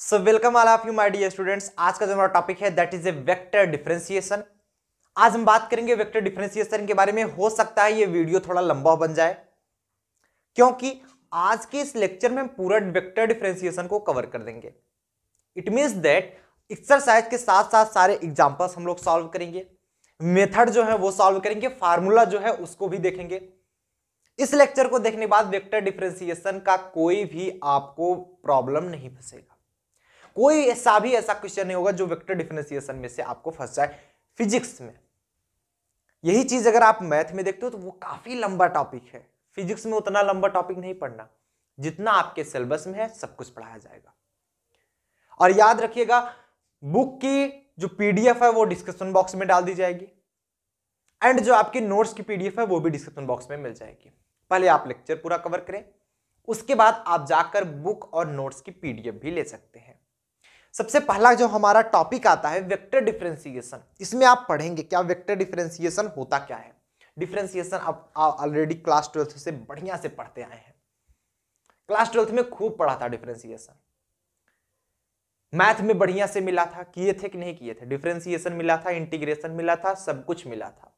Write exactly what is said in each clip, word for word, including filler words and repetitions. So welcome all of you my dear students. आज का जो हमारा टॉपिक है that is a vector differentiation. आज हम बात करेंगे वेक्टर डिफरेंशिएशन के बारे में। हो सकता है ये वीडियो थोड़ा लंबा बन जाए क्योंकि आज के इस लेक्चर में हम पूरा वेक्टर डिफरेंशिएशन को कवर कर देंगे। इट मीन्स दैट एक्सरसाइज के साथ साथ सारे एग्जाम्पल्स हम लोग सॉल्व करेंगे, मेथड जो है वो सॉल्व करेंगे, फार्मूला जो है उसको भी देखेंगे। इस लेक्चर को देखने के बाद वेक्टर डिफरेंशिएशन का कोई भी आपको प्रॉब्लम नहीं फंसेगा, कोई ऐसा भी ऐसा क्वेश्चन नहीं होगा जो वेक्टर डिफरेंशिएशन में से आपको फंस जाए फिजिक्स में। यही चीज अगर आप मैथ में देखते हो तो वो काफी लंबा टॉपिक है। फिजिक्स में उतना लंबा टॉपिक नहीं पढ़ना, जितना आपके सिलेबस में है सब कुछ पढ़ाया जाएगा। और याद रखिएगा, बुक की जो पीडीएफ है वो डिस्क्रिप्शन बॉक्स में डाल दी जाएगी एंड जो आपकी नोट्स की पीडीएफ है वो भी डिस्क्रिप्शन बॉक्स में मिल जाएगी। पहले आप लेक्चर पूरा कवर करें, उसके बाद आप जाकर बुक और नोट्स की पीडीएफ भी ले सकते हैं। सबसे पहला जो हमारा टॉपिक आता है वेक्टर डिफरेंशिएशन, इसमें आप पढ़ेंगे क्या वेक्टर डिफरेंशिएशन होता क्या है। डिफरेंशिएशन आप ऑलरेडी क्लास ट्वेल्थ से बढ़िया से पढ़ते आए हैं, क्लास ट्वेल्थ में खूब पढ़ा था डिफरेंशिएशन, मैथ में बढ़िया से मिला था, किए थे कि नहीं किए थे, डिफरेंशिएशन मिला था, इंटीग्रेशन मिला था, सब कुछ मिला था।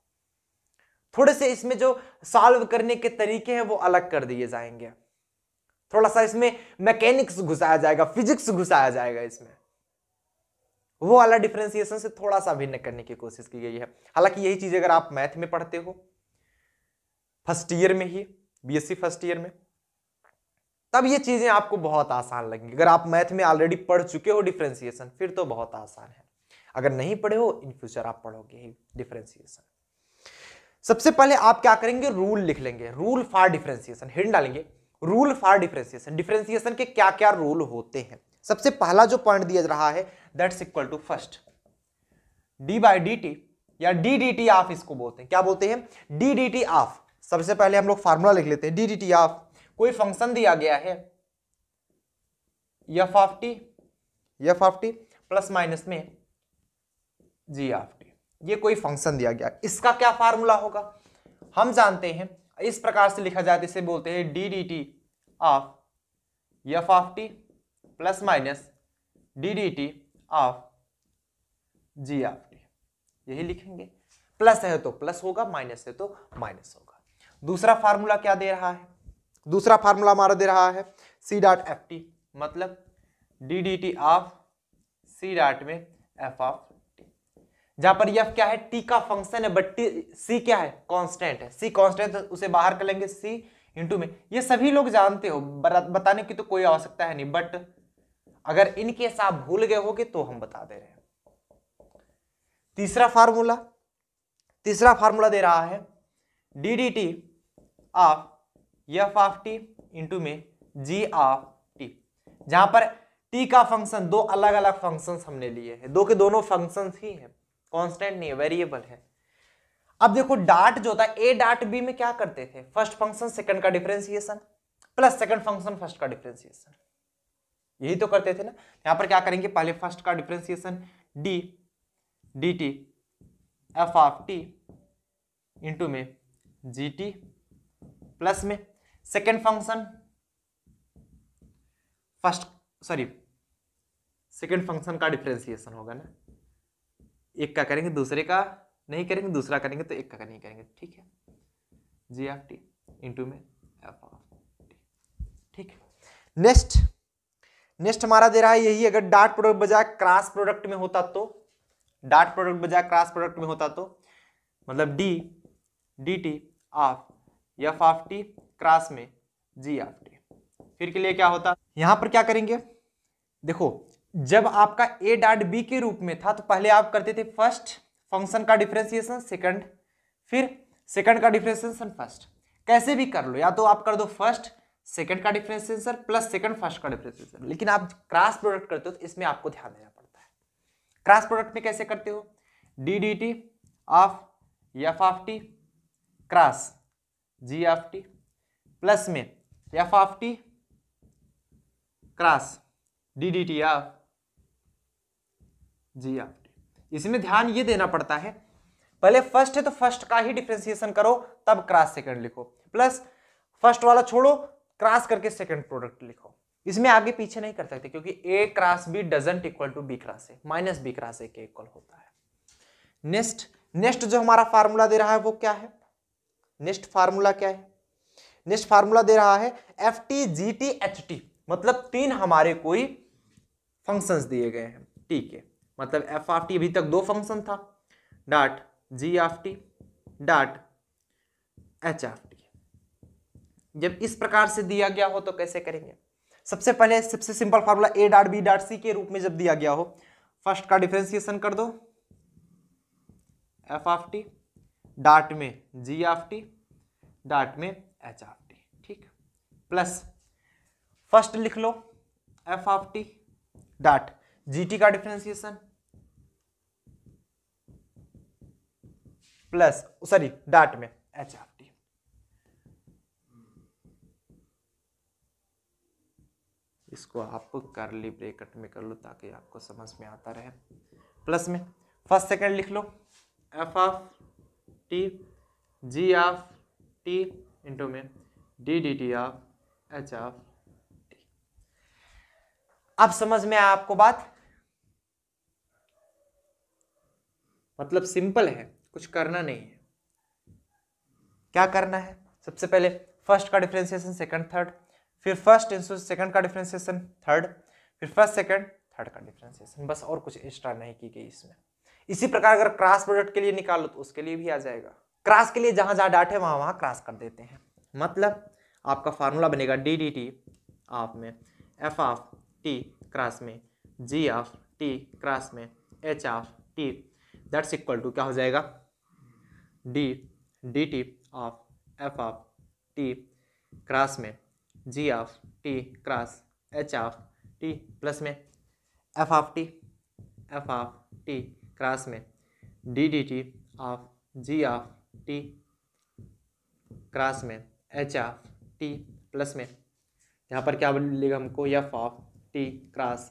थोड़े से इसमें जो सॉल्व करने के तरीके हैं वो अलग कर दिए जाएंगे, थोड़ा सा इसमें मैकेनिक्स घुसाया जाएगा, फिजिक्स घुसाया जाएगा इसमें, वो वाला डिफरेंशिएशन से थोड़ा सा भिन्न करने की कोशिश की गई है। हालांकि यही चीज अगर आप मैथ में पढ़ते हो फर्स्ट ईयर में ही, बीएससी फर्स्ट ईयर में, तब ये चीजें आपको बहुत आसान लगेंगी। अगर आप मैथ में ऑलरेडी पढ़ चुके हो डिफरेंशिएशन फिर तो बहुत आसान है, अगर नहीं पढ़े हो इन फ्यूचर आप पढ़ोगे ही डिफरेंशिएशन। सबसे पहले आप क्या करेंगे, रूल लिख लेंगे, रूल फॉर डिफरेंशिएशन, हिंट डालेंगे रूल फॉर डिफरेंशिएशन, डिफरेंशिएशन के क्या क्या रूल होते हैं। सबसे पहला जो पॉइंट दिया रहा है that's equal to first d by D t या डी डी टी ऑफ, इसको बोलते हैं क्या बोलते हैं, डी डी टी ऑफ। सबसे पहले हम लोग फार्मूला लिख लेते हैं डी डी टी ऑफ। कोई फंक्शन दिया गया है f of t, f of t plus minus में जी ऑफ टी, ये कोई फंक्शन दिया गया, इसका क्या फार्मूला होगा हम जानते हैं। इस प्रकार से लिखा जाता है, इसे बोलते हैं D D T of f of t plus minus d D T of g of t, यही लिखेंगे। प्लस है तो प्लस होगा, माइनस है तो माइनस होगा। दूसरा फार्मूला क्या दे रहा है, दूसरा फार्मूला हमारा दे रहा है सी डॉट एफ टी, मतलब d D T of c dot में एफ ऑफ, जहां पर एफ क्या है टी का फंक्शन है बट सी क्या है कांस्टेंट है, सी कांस्टेंट उसे बाहर कर लेंगे सी इनटू में, ये सभी लोग जानते हो, बताने की तो कोई आवश्यकता है नहीं, बट अगर इनकेस आप भूल गए होगे तो हम बता दे रहे हैं। तीसरा फार्मूला, तीसरा फार्मूला दे रहा है d D T of f of t into में जी ऑफ टी, जहां पर टी का फंक्शन, दो अलग अलग फंक्शन हमने लिए हैं, दो के दोनों फंक्शन ही हैं, कांस्टेंट नहीं है, वेरिएबल है। अब देखो डॉट जो होता है, ए डॉट बी में क्या करते थे, फर्स्ट फंक्शन सेकंड का differentiation plus second function first का डिफरेंशिएशन, यही तो करते थे ना। यहां पर क्या करेंगे, पहले फर्स्ट का differentiation d D t f of t into में जी टी प्लस में second function first, sorry second function का डिफरेंशिएशन होगा ना, एक का करेंगे दूसरे का नहीं करेंगे, दूसरा करेंगे तो एक का नहीं करेंगे, ठीक है, जी ऑफ टी इंटू में एफ ऑफ टी, ठीक है। नेक्स्ट नेक्स्ट हमारा दे रहा है यही, अगर डॉट प्रोडक्ट बजाय क्रॉस प्रोडक्ट में होता तो, डॉट प्रोडक्ट बजाय क्रॉस प्रोडक्ट में होता तो मतलब d D T of f of t cross में जी ऑफ टी, फिर के लिए क्या होता। यहां पर क्या करेंगे, देखो जब आपका a डॉट बी के रूप में था तो पहले आप करते थे फर्स्ट फंक्शन का डिफरेंशिएशन सेकंड, फिर सेकंड का डिफरेंशिएशन फर्स्ट, कैसे भी कर लो, या तो आप कर दो फर्स्ट सेकंड का डिफरेंशिएशन प्लस सेकंड फर्स्ट का डिफरेंशिएशन। लेकिन आप क्रॉस प्रोडक्ट करते हो तो इसमें आपको ध्यान देना पड़ता है। क्रॉस प्रोडक्ट में कैसे करते हो, d D T of f of t cross g of t plus में f of t cross d D T of g of t. इसमें ध्यान ये देना पड़ता है, पहले फर्स्ट है तो फर्स्ट का ही डिफरेंशिएशन करो तब क्रॉस सेकंड लिखो, प्लस फर्स्ट वाला छोड़ो क्रॉस करके सेकंड प्रोडक्ट लिखो, इसमें आगे पीछे नहीं कर सकते क्योंकि a cross b doesn't equal to b cross a, minus b cross a के इक्वल होता है। नेक्स्ट नेक्स्ट जो हमारा फार्मूला दे रहा है वो क्या है, नेक्स्ट फार्मूला क्या है, नेक्स्ट फार्मूला दे रहा है f t g t h t, मतलब तीन हमारे कोई फंक्शंस दिए गए हैं, ठीक है। मतलब एफ ऑफ टी अभी तक दो फंक्शन था, dot g of t dot h of t. जब इस प्रकार से दिया गया हो तो कैसे करेंगे, सबसे पहले सबसे simple formula a dot b dot c के रूप में जब दिया गया हो, फर्स्ट का डिफरेंशिएशन कर दो, एफ ऑफ टी डॉट में जी ऑफ टी डॉट में एच ऑफ टी, ठीक, प्लस फर्स्ट लिख लो f of t dot g t का डिफरेंशिएशन प्लस सॉरी डॉट में एच ऑफ टी, इसको आप करली ब्रेकेट में कर लो ताकि आपको समझ में आता रहे, प्लस में फर्स्ट सेकंड लिख लो f of t g of t into में d D T of h of. अब समझ में आया आपको बात, मतलब सिंपल है, कुछ करना नहीं है। क्या करना है, सबसे पहले फर्स्ट का डिफरेंशिएशन सेकंड थर्ड, फिर फर्स्ट इंटू सेकंड का डिफरेंशिएशन थर्ड, फिर फर्स्ट सेकंड थर्ड का डिफरेंशिएशन, बस और कुछ एक्स्ट्रा नहीं की गई इसमें। इसी प्रकार अगर क्रॉस प्रोडक्ट के लिए निकालो तो उसके लिए भी आ जाएगा, क्रॉस के लिए जहां जहां डाट है वहां वहां क्रॉस कर देते हैं। मतलब आपका फार्मूला बनेगा डी डी टी ऑफ में एफ ऑफ टी क्रॉस में जी ऑफ टी क्रॉस में h of t that's equal to क्या हो जाएगा, d D T of f of t cross में g of t cross h of t plus में f of t f of t cross में d D T of g of t cross में h of t plus में यहाँ पर क्या मिलेगा हमको, f of t cross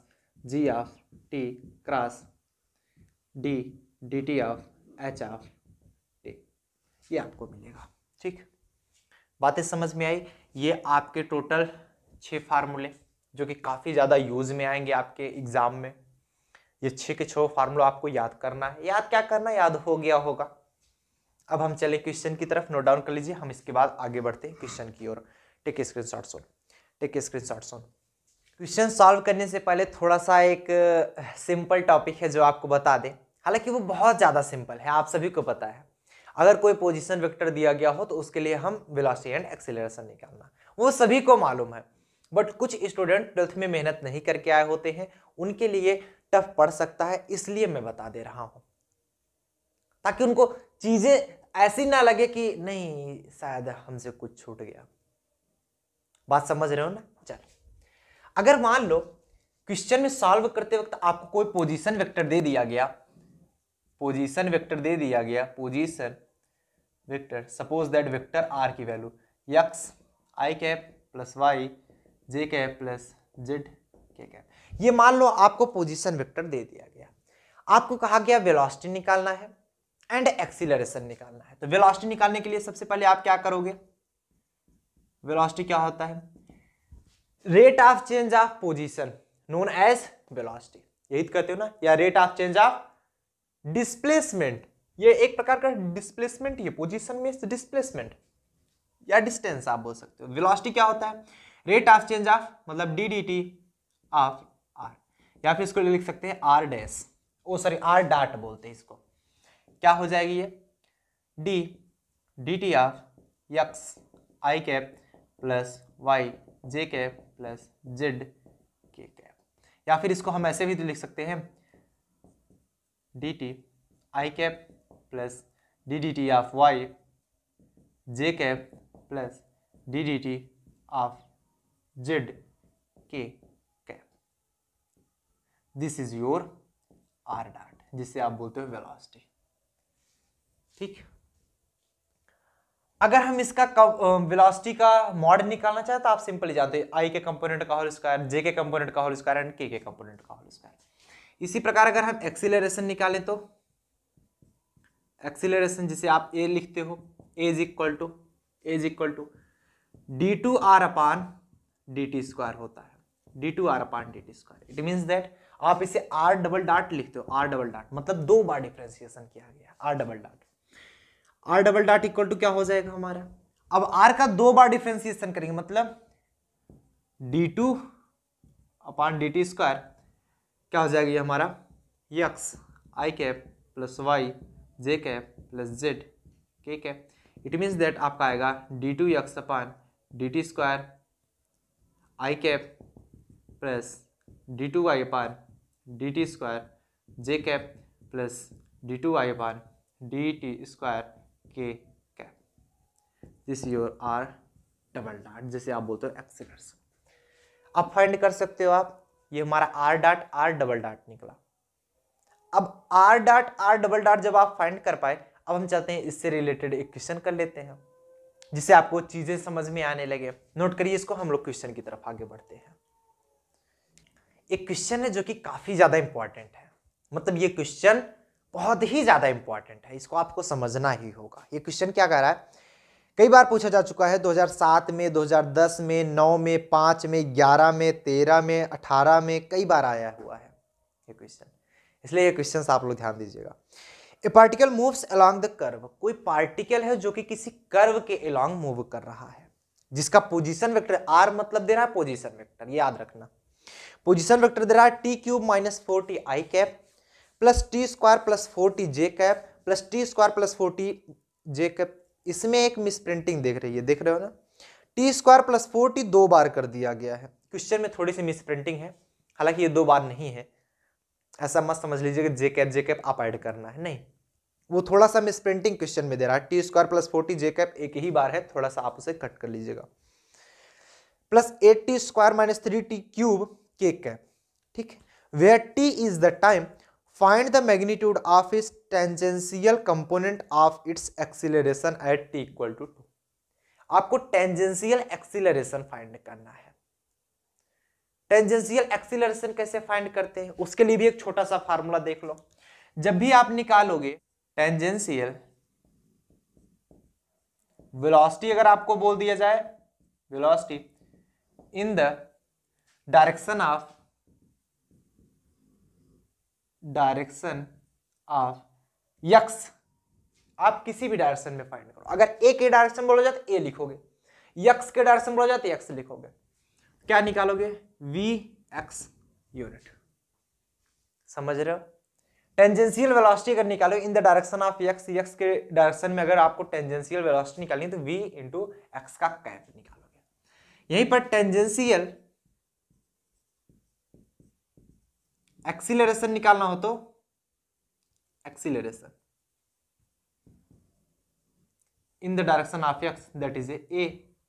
g of t cross d D T of h of t, ये आपको मिलेगा, ठीक। बातें समझ में आई, ये आपके टोटल छः फार्मूले जो कि काफ़ी ज़्यादा यूज में आएंगे आपके एग्ज़ाम में। ये छः के छः फार्मूला आपको याद करना है, याद क्या करना, याद हो गया होगा। अब हम चले क्वेश्चन की तरफ, नोट डाउन कर लीजिए, हम इसके बाद आगे बढ़ते हैं क्वेश्चन की ओर। टेक स्क्रीन शॉट सुन टेक स्क्रीन शॉट सुन क्वेश्चन सॉल्व करने से पहले थोड़ा सा एक सिंपल टॉपिक है जो आपको बता दें, हालांकि वो बहुत ज़्यादा सिंपल है, आप सभी को पता है। अगर कोई पोजीशन वेक्टर दिया गया हो तो उसके लिए हम वेलोसिटी एंड एक्सीलरेशन निकालना, वो सभी को मालूम है। बट कुछ स्टूडेंट ट्वेल्थ में मेहनत नहीं करके आए होते हैं, उनके लिए टफ पड़ सकता है, इसलिए मैं बता दे रहा हूँ ताकि उनको चीज़ें ऐसी ना लगे कि नहीं शायद हमसे कुछ छूट गया। बात समझ रहे हो ना। चल, अगर मान लो क्वेश्चन में सॉल्व करते वक्त आपको कोई पोजीशन वेक्टर दे दिया गया, पोजीशन वेक्टर दे दिया गया, position vector, suppose that vector are की वैल्यू एक्स आई कैप प्लस वाई जे कैप प्लस जेड के कैप, ये मान लो आपको पोजीशन वेक्टर दे दिया गया। आपको कहा गया वेलोसिटी निकालना है एंड एक्सीलरेशन निकालना है। तो वेलोसिटी निकालने के लिए सबसे पहले आप क्या करोगे, वेलोसिटी क्या होता है, rate of change of position known as velocity, यही कहते हो ना, या rate of change of displacement, ये एक प्रकार का डिस्प्लेसमेंट, ये पोजीशन में डिस्प्लेसमेंट या डिस्टेंस आप बोल सकते हो। वेलोसिटी क्या होता है, रेट ऑफ चेंज ऑफ मतलब d D T of r, या फिर इसको लिख सकते हैं r dash, oh sorry r dot बोलते हैं इसको। क्या हो जाएगी ये, d D T of x I cap plus Y J cap plus Z के कैप, या फिर इसको हम ऐसे भी लिख सकते हैं d T I cap plus d D T of y J cap plus d D T of z के cap, this is your r dot, जिसे आप बोलते हो वेलोसिटी, ठीक। अगर हम इसका वेलोसिटी का मॉड निकालना चाहे तो आप सिंपली जानते हैं आई के कंपोनेंट का होल स्क्वायर, जे के कंपोनेंट का होल स्क्वायर एंड के के कंपोनेंट का होल स्क्वायर। इसी प्रकार अगर हम एक्सीलरेशन निकालें तो एक्सीलरेशन जिसे आप ए लिखते हो, a is equal to a is equal to d two are upon D T square होता है। D two are upon D T square. It means that आप इसे आर डबल डॉट लिखते हो, आर डबल डॉट मतलब दो बार differentiation किया गया, r double dot r double dot equal to क्या हो जाएगा हमारा। अब आर का दो बार डिफ्रेंसिएशन करेंगे मतलब d two upon D T square क्या हो जाएगा ये हमारा x i cap plus Y J cap plus Z के कैप। इट मीन्स दैट आपका आएगा d two x upon D T square I cap plus d two y upon D T square j cap plus d two y upon D T square k cap. This your r double dot जैसे आप बोलते हो x. अब find कर सकते हो आप, ये हमारा r dot r double dot निकला। अब r dot r double dot जब आप फाइंड कर पाए, अब हम चाहते हैं इससे रिलेटेड एक क्वेश्चन कर लेते हैं जिससे आपको चीजें समझ में आने लगे। नोट करिए इसको, हम लोग क्वेश्चन की तरफ आगे बढ़ते हैं। एक क्वेश्चन है जो कि काफी ज्यादा इंपॉर्टेंट है, मतलब ये क्वेश्चन बहुत ही ज्यादा इंपॉर्टेंट है, इसको आपको समझना ही होगा। ये क्वेश्चन क्या कह रहा है, कई बार पूछा जा चुका है, दो हज़ार सात में, दो हज़ार दस में, नौ में, पाँच में, ग्यारह में, तेरह में, अठारह में कई बार आया हुआ है ये क्वेश्चन, इसलिए ये क्वेश्चन आप लोग ध्यान दीजिएगा। A particle moves along the curve, कोई पार्टिकल है जो कि किसी कर्व के अलॉन्ग मूव कर रहा है जिसका पोजीशन वेक्टर आर मतलब दे रहा है पोजीशन वेक्टर, ये याद रखना, पोजीशन वेक्टर दे रहा है t cube minus four T I cap plus t square plus four T J cap plus t square plus four T J cap. इसमें एक मिस प्रिंटिंग देख रही है, देख रहे हो ना, t square plus four t दो बार कर दिया गया है क्वेश्चन में, थोड़ी सी मिस प्रिंटिंग है, हालांकि ये दो बार नहीं है, ऐसा मत समझ लीजिए कि जे कैप जे कैप आप ऐड करना है, नहीं, वो थोड़ा सा मिस प्रिंटिंग क्वेश्चन में दे रहा है। T square plus four T जे कैप एक ही बार है, थोड़ा सा आप उसे कट कर लीजिएगा, plus eight t square minus three t cube k cap, ठीक। Where T is the time, find the magnitude of its tangential component of its acceleration at T equal to two. आपको tangential acceleration find करना है। Tangential acceleration कैसे find करते हैं, उसके लिए भी एक छोटा सा फार्मूला देख लो। जब भी आप निकालोगे टेंजेंशियल वेलोसिटी, अगर आपको बोल दिया जाए velocity in the direction of direction of x, आप किसी भी डायरेक्शन में फाइंड करो, अगर ए के डायरेक्शन बोला जाए तो ए लिखोगे, यक्स के डायरेक्शन बोला जाए तो यक्स लिखोगे, क्या निकालोगे वी एक्स यूनिट, समझ रहे हो। टेंजेंशियल वेलोसिटी अगर निकालो in the direction of x, x के डायरेक्शन में अगर आपको टेंजेंशियल वेलोसिटी निकालनी है तो वी इंटू एक्स का कैप निकालोगे। यहीं पर टेंजेंशियल एक्सीलरेशन निकालना हो तो acceleration in the direction of x that is a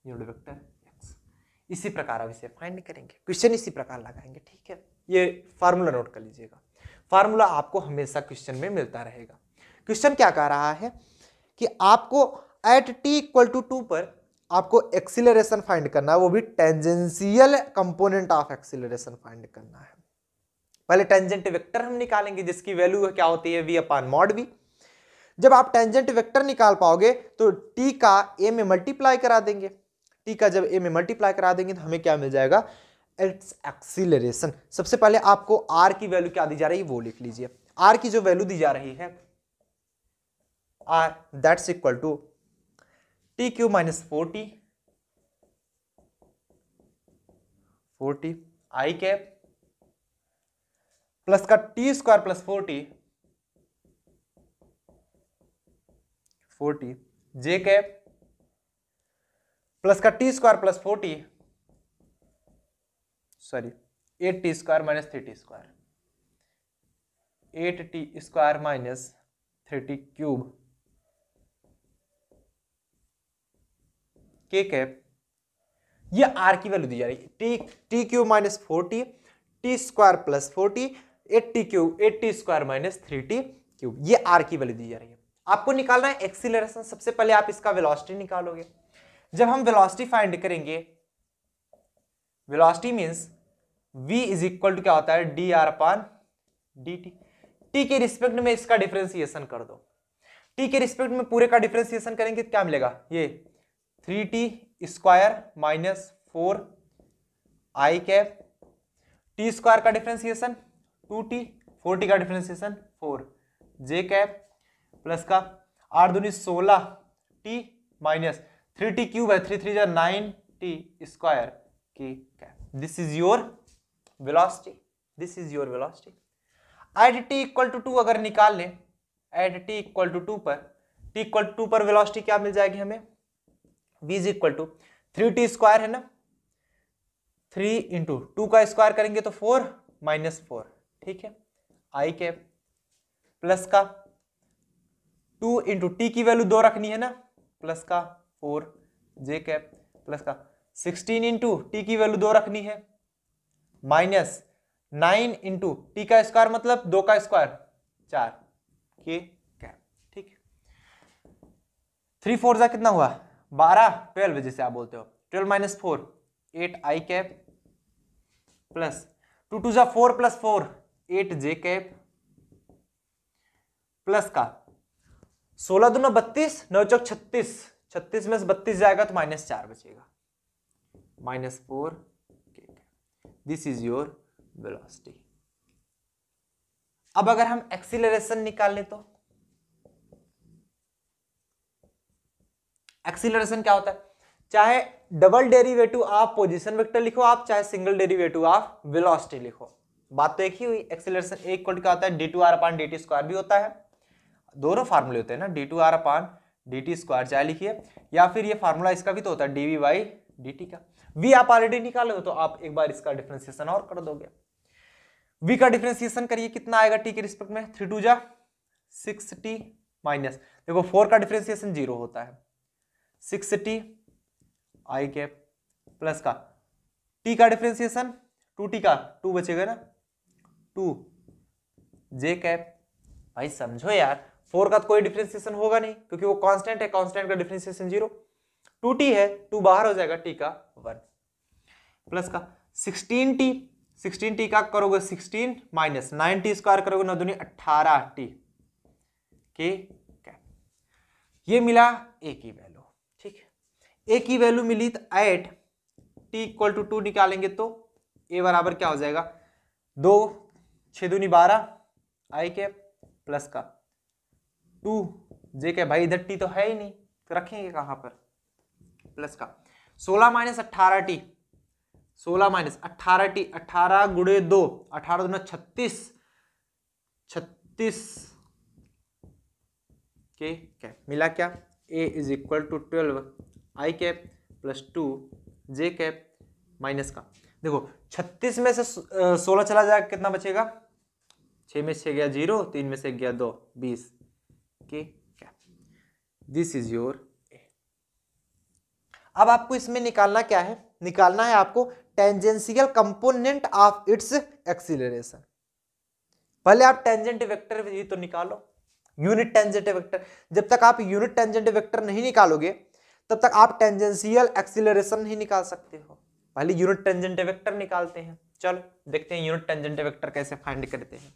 unit vector x. इसी प्रकार आप इसे फाइंड करेंगे, क्वेश्चन इसी प्रकार लगाएंगे, ठीक है। ये फार्मूला नोट कर लीजिएगा, फार्मूला आपको हमेशा क्वेश्चन में मिलता रहेगा। क्वेश्चन क्या कह रहा है कि आपको at T equal to two पर आपको एक्सीलरेशन फाइंड करना है, वो भी tangential component of acceleration find करना है। पहले टेंजेंट वेक्टर हम निकालेंगे जिसकी वैल्यू क्या होती है v अपॉन मॉड v। जब आप टेंजेंट वेक्टर निकाल पाओगे तो t का a में मल्टीप्लाई करा देंगे, t का जब a में मल्टीप्लाई करा देंगे तो हमें क्या मिल जाएगा इट्स एक्सीलरेशन। सबसे पहले आपको r की वैल्यू क्या दी जा रही है वो लिख लीजिए, r की जो वैल्यू दी जा रही है r that's equal to t cube minus forty forty i cap plus का T square plus forty forty j cap plus का T square plus forty sorry eight t square minus three t square eight t square minus three t cube k cap. ये are की value दी जा रही है t t cube minus forty t square plus forty eight t cube eight t square minus three t cube, ये are की value दी जा रही है। आपको निकालना है एक्सीलरेशन, सबसे पहले आप इसका वेलोसिटी निकालोगे। जब हम वेलोसिटी फाइंड करेंगे, velocity means v is equal to क्या होता है D R upon D t, t के रिस्पेक्ट में इसका डिफरेंशिएशन कर दो, t के रिस्पेक्ट में पूरे का डिफरेंशिएशन करेंगे तो क्या मिलेगा ये three t square minus four आई कैप टी स्क्वायर का differentiation two t, four t का डिफ्रेंसिएशन फोर, जे कैप प्लस का आठ दूनी सोलह t minus three t cube है, थ्री थ्री जो नाइन टी स्क्वायर की cap. This is your velocity, this is your velocity. At T equal to two अगर निकाल लें, at T equal to two पर टी इक्वल टू पर velocity क्या मिल जाएगी हमें, v is equal to three t square है ना, थ्री इंटू टू का स्क्वायर करेंगे तो फोर माइनस फोर, ठीक है, आई कैप प्लस का टू इंटू टी की वैल्यू दो रखनी है ना, प्लस का फोर जे कैप प्लस का सिक्सटीन इंटू टी की वैल्यू दो रखनी है, माइनस नाइन इंटू टी का स्क्वायर मतलब दो का स्क्वायर चार के कैप, ठीक है। थ्री फोर जा कितना हुआ बारह, ट्वेल्व जैसे आप बोलते हो, ट्वेल्व माइनस फोर एट आई कैप प्लस टू टू जा फोर प्लस फोर एट जे कैप प्लस का सोलह दूना बत्तीस, नौ चौक छत्तीस, छत्तीस में से बत्तीस जाएगा तो माइनस चार बचेगा, माइनस फोर के cap. This is your velocity. अब अगर हम एक्सीलरेशन निकाल लें तो एक्सीलरेशन क्या होता है, चाहे डबल डेरिवेटिव आप पोजीशन वेक्टर लिखो आप, चाहे सिंगल डेरिवेटिव आप वेलोसिटी लिखो, बात तो एक ही हुई। एक्सीलरेशन एक इक्वल टू क्या होता है, D two R upon D T square भी होता है, दोनों फार्मूले होते हैं ना, D two R upon D T square चाहे लिखिए, या फिर ये फार्मूला इसका भी तो होता है D V by D T का। वी आप ऑलरेडी निकाले हो तो आप एक बार इसका डिफ्रेंसिएशन और कर दोगे। वी का डिफ्रेंसिएशन करिए कितना आएगा टी के रिस्पेक्ट में, थ्री टू जा सिक्स टी माइनस, देखो फोर का डिफ्रेंसिएशन जीरो होता है, सिक्स टी आई कैप प्लस का टी का डिफ्रेंसिएशन टू टी का टू बचेगा ना, टू जे कैप। भाई समझो यार, फोर का तो कोई डिफ्रेंसिएशन होगा नहीं क्योंकि वो कांस्टेंट है, कांस्टेंट का डिफ्रेंसिएशन जीरो, टू टी है टू बाहर हो जाएगा, टी का वन प्लस का सिक्सटीन टी, सिक्सटीन टी का करोगे sixteen minus nine T square करोगे नौ दूनी अट्ठारह टी के कैप। ये मिला ए की वैल्यू, ठीक है, ए की वैल्यू मिली तो at T equal to two निकालेंगे तो ए बराबर क्या हो जाएगा, दो छः दूनी बारह आई कैप प्लस का टू जे कैप, भाई इधर टी तो है ही नहीं तो रखेंगे कहाँ पर, प्लस का सोलह माइनस अट्ठारह टी, सोलह माइनस अट्ठारह टी, अट्ठारह गुड़े दो अठारह दूना छत्तीस, छत्तीस के कैप। मिला क्या, ए is equal to twelve I cap plus two J cap minus का, देखो छत्तीस में से सोलह चला जाएगा कितना बचेगा, छः में से गया जीरो, तीन में से गया दो, बीस के कैप। This is your. अब आपको इसमें निकालना क्या है, निकालना है आपको tangential component of its acceleration. पहले आप टेंजेंट वेक्टर भी तो निकालो, यूनिट टेंजेंट वेक्टर। जब तक आप यूनिट टेंजेंट वेक्टर नहीं निकालोगे तब तक आप टेंजेंशियल एक्सीलरेशन नहीं निकाल सकते हो। पहले यूनिट टेंजेंट वेक्टर निकालते हैं, चलो देखते हैं यूनिट टेंजेंट वेक्टर कैसे फाइंड करते हैं।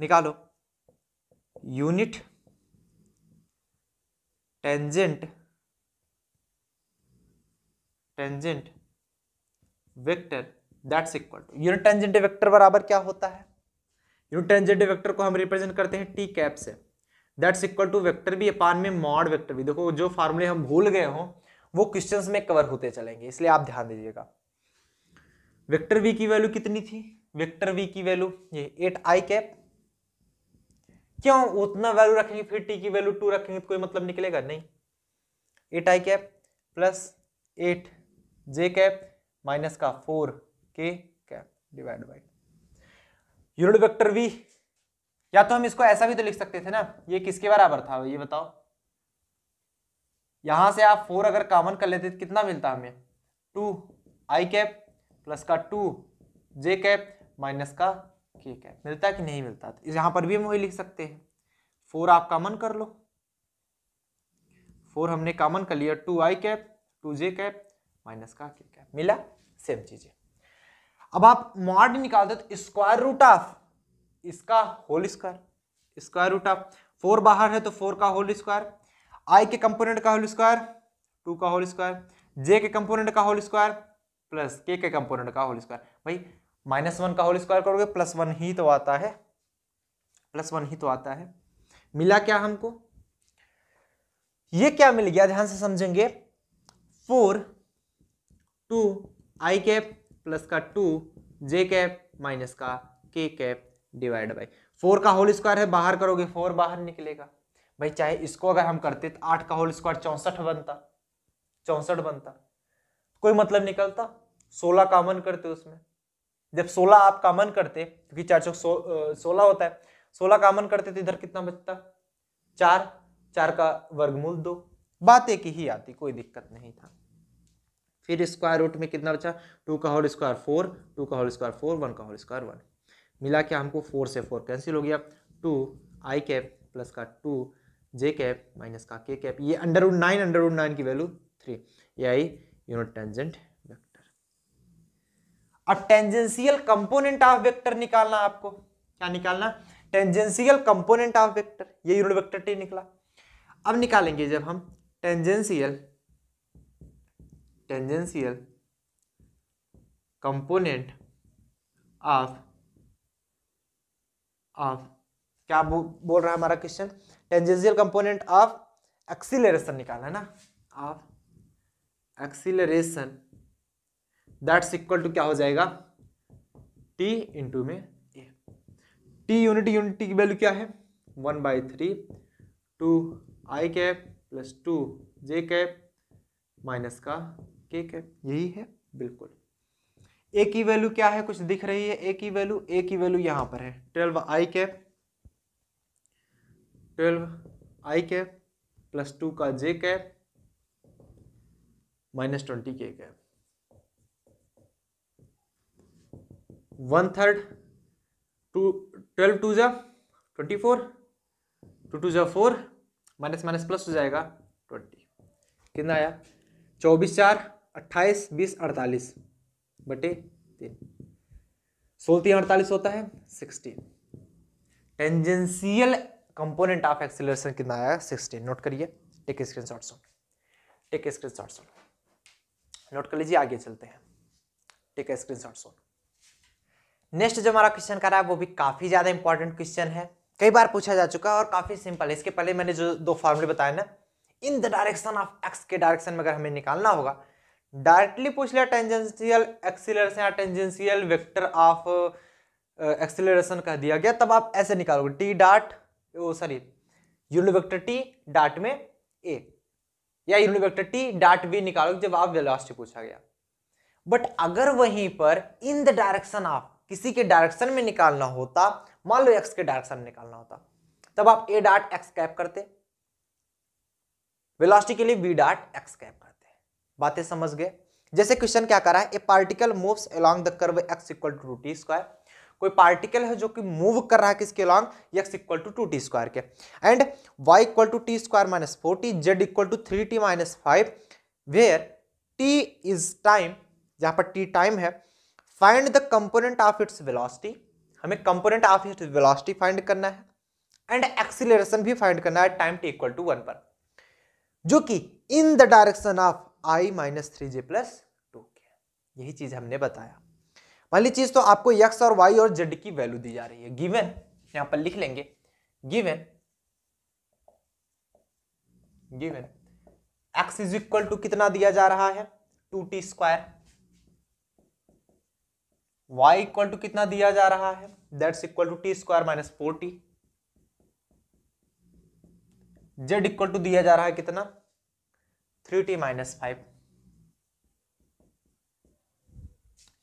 निकालो unit tangent tangent vector that's equal to, unit tangent vector बराबर क्या होता है, यूनिट टेंजेंट वेक्टर को हम रिप्रेजेंट करते हैं टी कैप से, दैट्स इक्वल टू वेक्टर भी अपान में मॉड वेक्टर भी। देखो जो फार्मूले हम भूल गए हों वो क्वेश्चंस में कवर होते चलेंगे, इसलिए आप ध्यान दीजिएगा। वेक्टर वी की वैल्यू कितनी थी, वेक्टर वी की वैल्यू ये एट आई कैप, क्यों उतना वैल्यू रखेंगे, फिर टी की वैल्यू टू रखेंगे तो कोई मतलब निकलेगा नहीं। एट आई कैप प्लस एट जे कैप माइनस का फोर के cap divide by unit vector V. या तो हम इसको ऐसा भी तो लिख सकते थे ना, ये किसके बराबर था ये बताओ, यहां से आप फोर अगर कॉमन कर लेते तो कितना मिलता हमें, टू आई कैप प्लस का टू जे कैप माइनस का के कैप, मिलता कि नहीं मिलता। तो यहां पर भी हम वही लिख सकते हैं, फोर आप कॉमन कर लो, फोर हमने कॉमन कर लिया, टू आई कैप टू जे कैप माइनस का के कैप, मिला सेम चीजें। अब आप मॉड निकालते हो तो स्क्वायर रूट ऑफ इसका whole square, square root of four बाहर है तो फोर का होल स्क्वायर, आई के कंपोनेंट का होल स्क्वायर टू का होल स्क्वायर, जे के कंपोनेंट का होल स्क्वायर प्लस के के कंपोनेंट का होल स्क्वायर। भाई माइनस वन का होल स्क्वायर करोगे प्लस वन ही तो आता है, प्लस वन ही तो आता है। मिला क्या हमको, ये क्या मिल गया, ध्यान से समझेंगे, फोर टू आई कैप प्लस का टू जे कैप माइनस का के कैप डिवाइड बाई फोर का होल स्क्वायर है, बाहर करोगे फोर बाहर निकलेगा। भाई चाहे इसको अगर हम करते तो आठ का होल स्क्वायर चौंसठ बनता, चौंसठ बनता, कोई मतलब निकलता, सोलह कामन करते उसमें, जब सोलह आप कामन करते क्योंकि चार सौ सो, सोलह होता है, सोलह कामन करते तो इधर कितना बचता, चार, चार का वर्गमूल दो, बात एक ही आती, कोई दिक्कत नहीं था। फिर स्क्वायर रूट में कितना बचा, टू का होल स्क्वायर फोर, टू का होल स्क्वायर फोर, वन का होल स्क्वायर वन। मिला क्या हमको, फोर से फोर कैंसिल हो गया, टू आई कैप प्लस का टू जे कैप माइनस का के कैप, ये under root nine, under root nine की वैल्यू थ्री, ये आई यूनिट टेंजेंट वेक्टर। अब टेंजेंशियल कंपोनेंट ऑफ वेक्टर निकालना, आपको क्या निकालना, टेंजेंशियल कंपोनेंट ऑफ वेक्टर, ये यूनिट वेक्टर टी निकला। अब निकालेंगे जब हम tangential tangential component of of क्या बो, बोल रहा है हमारा question, tangential component of acceleration निकालना है ना, of acceleration, that's equal to क्या हो जाएगा, टी इंटू में ए। टी यूनिट यूनिट की वैल्यू क्या है, one by three, two I cap plus two J cap minus का के कैप, यही है बिल्कुल। ए की वैल्यू क्या है, कुछ दिख रही है, ए की वैल्यू, ए की वैल्यू यहाँ पर है twelve I cap, twelve I cap plus two का J cap minus twenty K cap, one third, two twelve two जा ट्वेंटी फोर, टू टू जा फोर, माइनस माइनस प्लस हो जाएगा ट्वेंटी, कितना आया, चौबीस, चार अट्ठाईस, बीस, अड़तालीस बटे तीन, सोलती अड़तालीस होता है sixteen. Tangential component of acceleration कितना आया, सिक्सटीन। नोट करिए, take screenshot so, take screenshot so, note कर लीजिए, आगे चलते हैं, टेक स्क्रीनशॉट सो। नेक्स्ट जो हमारा क्वेश्चन करा है वो भी काफी ज्यादा इंपॉर्टेंट क्वेश्चन है, कई बार पूछा जा चुका है और काफी सिंपल है। इसके पहले मैंने जो दो फॉर्मूले बताए ना, in the direction of X के डायरेक्शन में अगर हमें निकालना होगा, डायरेक्टली पूछ लिया टेंजेंशियल एक्सीलरेशन या टेंजेंशियल वेक्टर ऑफ एक्सीलरेशन कह दिया गया, तब आप ऐसे निकालोगे, T dot, oh sorry, unit vector T dot में ए, या unit vector T dot B निकालोगे जब आप वेलोसिटी पूछा गया। बट अगर वहीं पर इन द डायरेक्शन ऑफ किसी के डायरेक्शन में निकालना होता, मान लो एक्स के डायरेक्शन में निकालना होता, तब आप ए डॉट एक्स कैप करते, वेलोसिटी के लिए बी डॉट एक्स कैप करते। बातें समझ गए। जैसे क्वेश्चन क्या करा है, a particle moves along the curve X equal to two T square, कोई पार्टिकल है जो कि मूव कर रहा है किसके along, X equal to two T square के, and Y equal to T square minus four T, Z equal to three T minus five, where T is time, जहां पर टी टाइम है, find the component of its velocity, हमें component of its velocity find करना है, and acceleration भी find करना है time T equal to one पर, जो कि in the direction of I minus three J plus two K, यही चीज हमने बताया। पहली चीज तो आपको एक्स और वाई और जेड की वैल्यू दी जा रही है, गिवन, यहां पर लिख लेंगे, given given X is equal to कितना दिया जा रहा है, two T square, Y equal to कितना दिया जा रहा है, that's equal to T square minus four T, Z equal to दिया जा रहा है कितना, थ्री टी माइनस फाइव।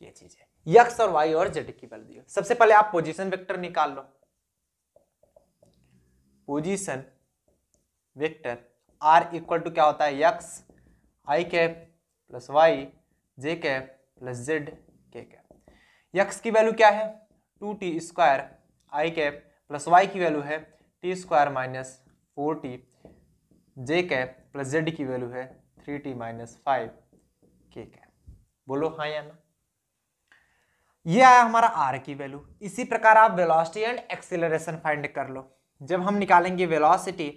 ये चीज है, एक्स और वाई और जेड की वैल्यू। सबसे पहले आप पोजीशन वेक्टर निकाल लो, position vector R equal to क्या होता है, एक्स आई कैप प्लस वाई जे कैप प्लस जेड के कैप। एक्स की वैल्यू क्या है, टू टी स्क्वायर आई कैप प्लस वाई की वैल्यू है T square minus four T, जे कैप प्लस जेड की वैल्यू है three T minus five K cap. बोलो हाँ या ना। ये आया हमारा आर की वैल्यू। इसी प्रकार आप वेलोसिटी एंड एक्सीलरेशन फाइंड कर लो। जब हम निकालेंगे velocity,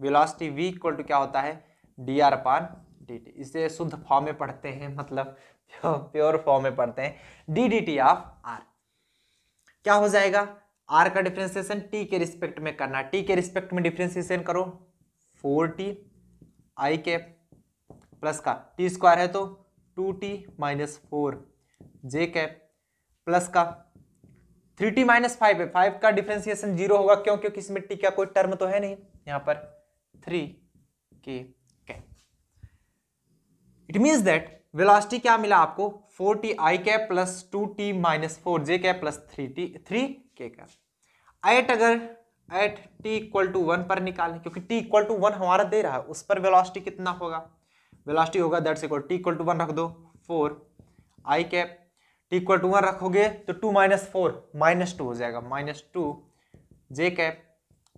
velocity v equal to क्या होता है, D R upon D T. इसे शुद्ध फॉर्म में पढ़ते हैं, मतलब जो प्योर फॉर्म में पढ़ते हैं, D D T of R. क्या हो जाएगा, आर का डिफ्रेंसिएशन टी के रिस्पेक्ट में करना, टी के रिस्पेक्ट में डिफ्रेंसिएशन करो four T I cap plus का टी स्क्वायर है तो टू टी माइनस फोर जे कैप प्लस का थ्री टी माइनस फाइव है, फाइव का डिफ्रेंसिएशन जीरो होगा, क्यों, क्योंकि इसमें टी का कोई टर्म तो है नहीं, यहाँ पर three K cap. It means that velocity क्या मिला आपको, four T I cap plus two T minus four J cap plus three T three K cap. At अगर at T equal to one पर निकालें, क्योंकि टी इक्वल टू वन हमारा दे रहा है, उस पर वेलोसिटी कितना होगा, वेलोसिटी होगा that's equal T equal to one रख दो four I cap, T equal to one रखोगे तो two minus four minus two हो जाएगा माइनस टू जे कैप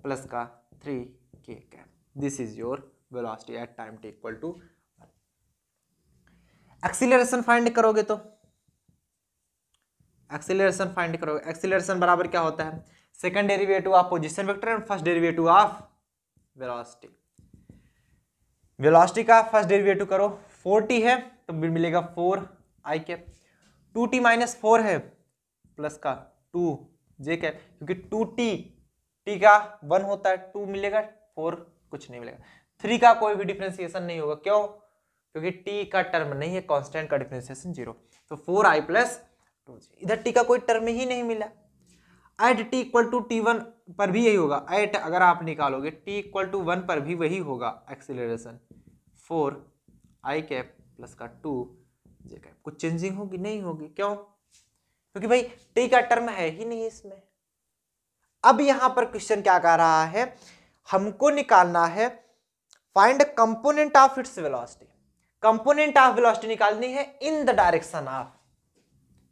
प्लस का three K cap. This is your velocity at time T equal to. Acceleration find करोगे तो acceleration find करोगे, acceleration बराबर क्या होता है, second derivative of position vector and first derivative of velocity. Velocity का first derivative करो, फोर टी है तो मिलेगा फोर आई cap, two T minus four है प्लस का टू जे कैप, क्योंकि टू टी टी का वन होता है, टू मिलेगा, फोर कुछ नहीं मिलेगा, थ्री का कोई भी डिफ्रेंसिएशन नहीं होगा, क्यों, क्योंकि टी का टर्म नहीं है, कांस्टेंट का डिफरेंशिएशन जीरो, तो फोर आई प्लस टू जी, इधर टी का कोई टर्म ही नहीं मिला। At T equal to T one पर भी यही होगा, एट अगर आप निकालोगे टी इक्वल टू वन पर भी वही होगा, एक्सीलरेशन फोर आई कैप प्लस का टू जे कैप। कुछ चेंजिंग होगी नहीं होगी, क्यों, क्योंकि भाई टी का टर्म है ही नहीं इसमें। अब यहाँ पर क्वेश्चन क्या कह रहा है, हमको निकालना है find component of its velocity, component of velocity निकालनी है इन द डायरेक्शन ऑफ,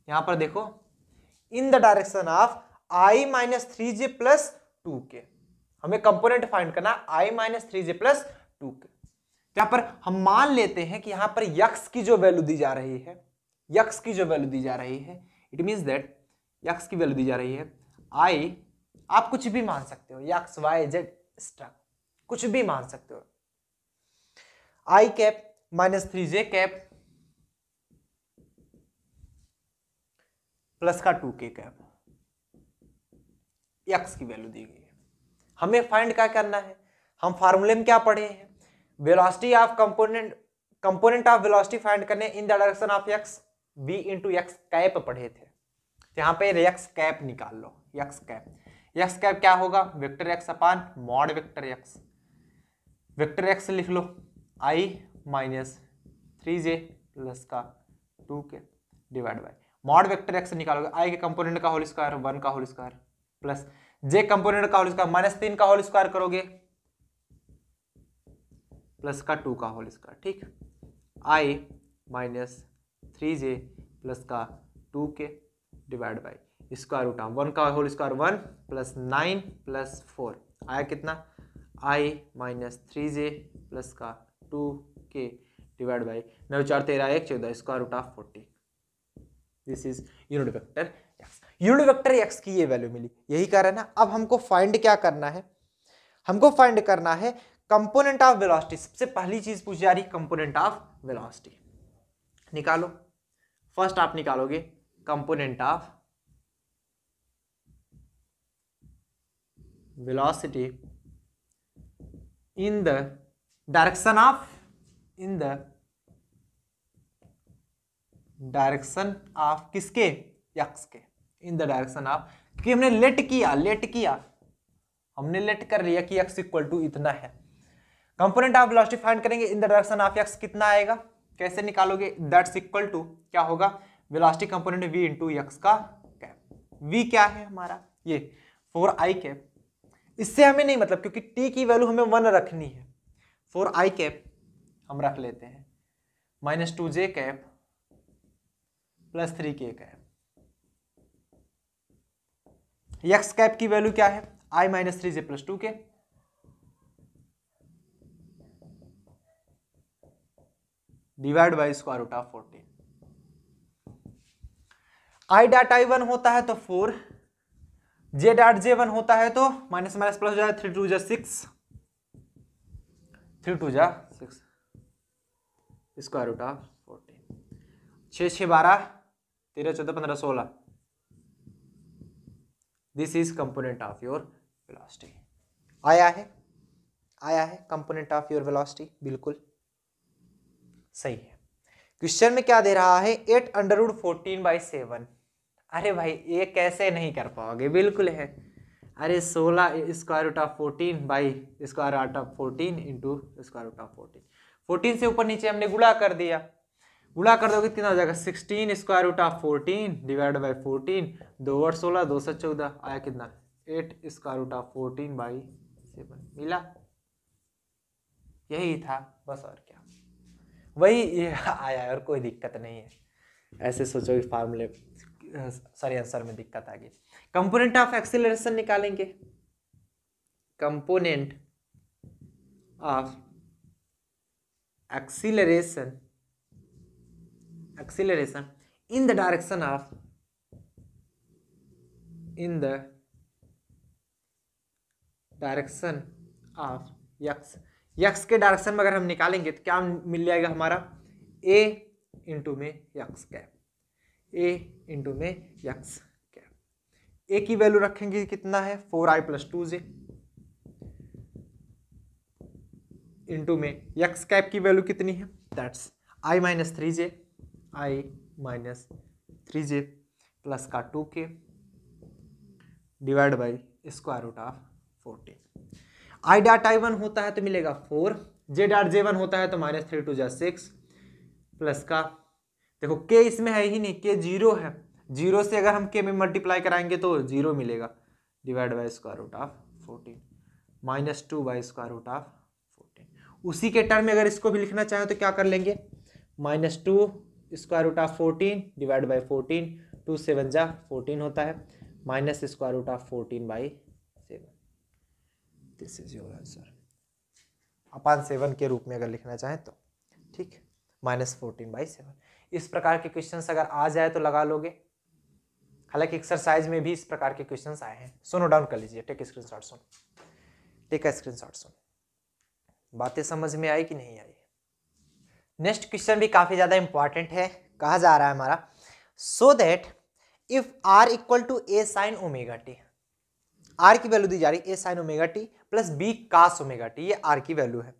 यहां पर देखो in the direction of I minus three J plus two K, हमें कंपोनेंट फाइंड करना I minus three J plus two K. यहां पर हम मान लेते हैं कि यहां पर यक्स की जो वैल्यू दी जा रही है, यक्स की जो वैल्यू दी जा रही है, इट मींस दैट यक्स की वैल्यू दी जा रही है आई, आप कुछ भी मान सकते हो, यक्स वाई जेड स्ट्रक कुछ भी मान सकते हो, I cap minus three J cap plus का टू के कैप, एक्स की वैल्यू दी गई है। हमें फाइंड क्या करना है, हम फार्मूले में क्या पढ़े हैं, velocity of component, component of velocity find करने in the direction of X, B into X cap पढ़े थे, यहाँ पे एक्स कैप निकाल लो, एक्स कैप, एक्स कैप क्या होगा, vector X upon mod vector X, vector X लिख लो I minus three J plus का टू के divide by mod vector X निकालोगे, आई के कंपोनेंट का होल स्क्वायर वन का whole square plus J component का होल स्क्वायर माइनस तीन का होल स्क्वायर करोगे प्लस का टू का होल स्क्वायर, ठीक, I minus three J plus का टू के divide by square root of one का whole square one plus nine plus four, आया कितना, I minus three J plus का टू के डिवाइड बाई नौ चार तेरह एक चौदह square root of forty. This is unit vector X, unit vector X की ये वैल्यू मिली, यही कह रहा है ना। अब हमको फाइंड क्या करना है, हमको फाइंड करना है कंपोनेंट ऑफ वेलोसिटी। सबसे पहली चीज पूछी जा रही है कंपोनेंट ऑफ वेलोसिटी, निकालो, फर्स्ट आप निकालोगे component of velocity in the direction of, in the direction of किसके, एक्स के, इन द डायरेक्शन ऑफ, क्योंकि हमने लेट किया, लेट किया हमने लेट कर लिया कि एक्स इक्वल टू इतना है। कंपोनेंट ऑफ वेलोसिटी फाइंड करेंगे in the direction of X, कितना आएगा, कैसे निकालोगे, दैट्स इक्वल टू क्या होगा, velocity component V into x का कैप। वी क्या है हमारा, ये फोर आई कैप, इससे हमें नहीं मतलब, क्योंकि टी की वैल्यू हमें वन रखनी है, फोर आई कैप हम रख लेते हैं माइनस टू जे cap plus three K cap. X cap की वैल्यू क्या है, I minus three J plus two के, divide by square root of fourteen. I dot I one होता है तो four, J dot J one होता है तो माइनस माइनस प्लस हो जाए, थ्री टू जा सिक्स, थ्री टू जा six square root of fourteen. छः छः बारह, तेरह चौदह पंद्रह सोलह। This is component of your velocity. आया है आया है कंपोनेंट ऑफ योर वेलोसिटी, बिल्कुल सही है। क्वेश्चन में क्या दे रहा है, eight under root fourteen by seven. अरे भाई ये कैसे नहीं कर पाओगे, बिल्कुल है। अरे सोलह square root of fourteen by square root of fourteen into square root of fourteen. Fourteen से ऊपर नीचे हमने गुणा कर दिया, गुणा कर दोगे कितना हो जाएगा, sixteen square root of fourteen divide by fourteen, दो और सोलह दो सौ चौदह। आया कितना, eight square root of fourteen by seven. मिला, यही था बस और क्या, वही आया है और कोई दिक्कत नहीं है। ऐसे सोचोगे फार्मूले सॉरी आंसर में दिक्कत आ गई। कंपोनेंट ऑफ एक्सीलरेशन निकालेंगे, component of acceleration acceleration in the direction of in the direction of x. X के डायरेक्शन में अगर हम निकालेंगे तो क्या मिल जाएगा हमारा, ए इंटू में एक्स कैप, ए इंटू में एक्स कैप। ए की वैल्यू रखेंगे कितना है, फोर आई प्लस टू जे, इंटू में एक्स कैप की वैल्यू कितनी है, that's I minus three J, I minus three J plus का टू के divide by square root of fourteen. I dot I one होता है तो मिलेगा four, J dot J one होता है तो माइनस थ्री टू जा सिक्स प्लस का, देखो के इसमें है ही नहीं, के जीरो है, जीरो से अगर हम के में मल्टीप्लाई कराएंगे तो जीरो मिलेगा, divide by square root of fourteen minus two by square root of fourteen. उसी के टर्म में अगर इसको भी लिखना चाहें तो क्या कर लेंगे, minus two square root of fourteen divide by fourteen, two seven जा फोर्टीन होता है, minus square root of fourteen by seven. This is your answer, upon seven के रूप में अगर लिखना चाहें तो ठीक, माइनस फोर्टीन बाई सेवन। इस प्रकार के क्वेश्चंस अगर आ जाए तो लगा लोगे, हालांकि एक्सरसाइज में भी इस प्रकार के क्वेश्चंस आए हैं। सो नोट डाउन कर लीजिए, टेक स्क्रीनशॉट सुन टेक स्क्रीनशॉट सुन। बातें समझ में आई कि नहीं आई। नेक्स्ट क्वेश्चन भी काफ़ी ज़्यादा इंपॉर्टेंट है। कहा जा रहा है हमारा, so that if R equal to A sine omega T, R की वैल्यू दी जा रही है A sine omega T plus B cos omega T, ये आर की वैल्यू है।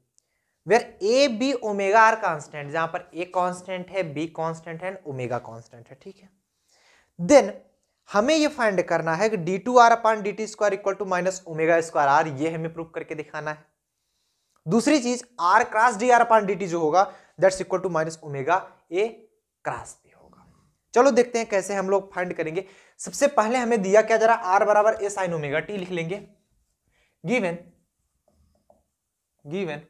Where A B omega are constant, जहां पर ए कांस्टेंट है, बी कांस्टेंट है, ओमेगा कांस्टेंट है, ठीक है। देन हमें ये फाइंड करना है कि D two R upon D T square equal to minus omega square R, ये हमें प्रूव करके दिखाना है। दूसरी चीज R cross D are upon D T जो होगा that's equal to minus omega A cross B होगा। चलो देखते हैं कैसे हम लोग फाइंड करेंगे। सबसे पहले हमें दिया क्या जा रहा, आर बराबर ए साइन ओमेगा टी लिख लेंगे। गिवन गिवन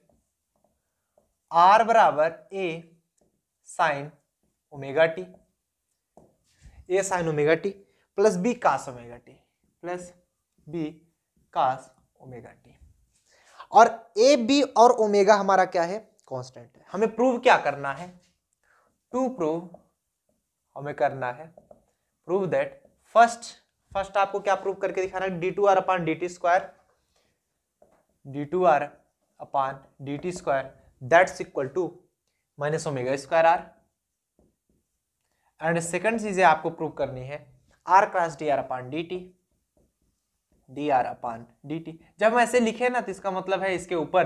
आर बराबर A sine omega T, A sine omega T plus B cos omega T plus B cos omega T. और ए बी और ओमेगा हमारा क्या है, कांस्टेंट है। हमें प्रूव क्या करना है, टू प्रूव हमें करना है, प्रूव दैट। फर्स्ट फर्स्ट आपको क्या प्रूव करके दिखाना है, D two R upon D T square, D two R upon D T square that's equal to minus omega square R. And second चीजें आपको प्रूव करनी है, R cross D are upon D T, D are upon D T. जब हम ऐसे लिखे ना तो इसका मतलब है इसके ऊपर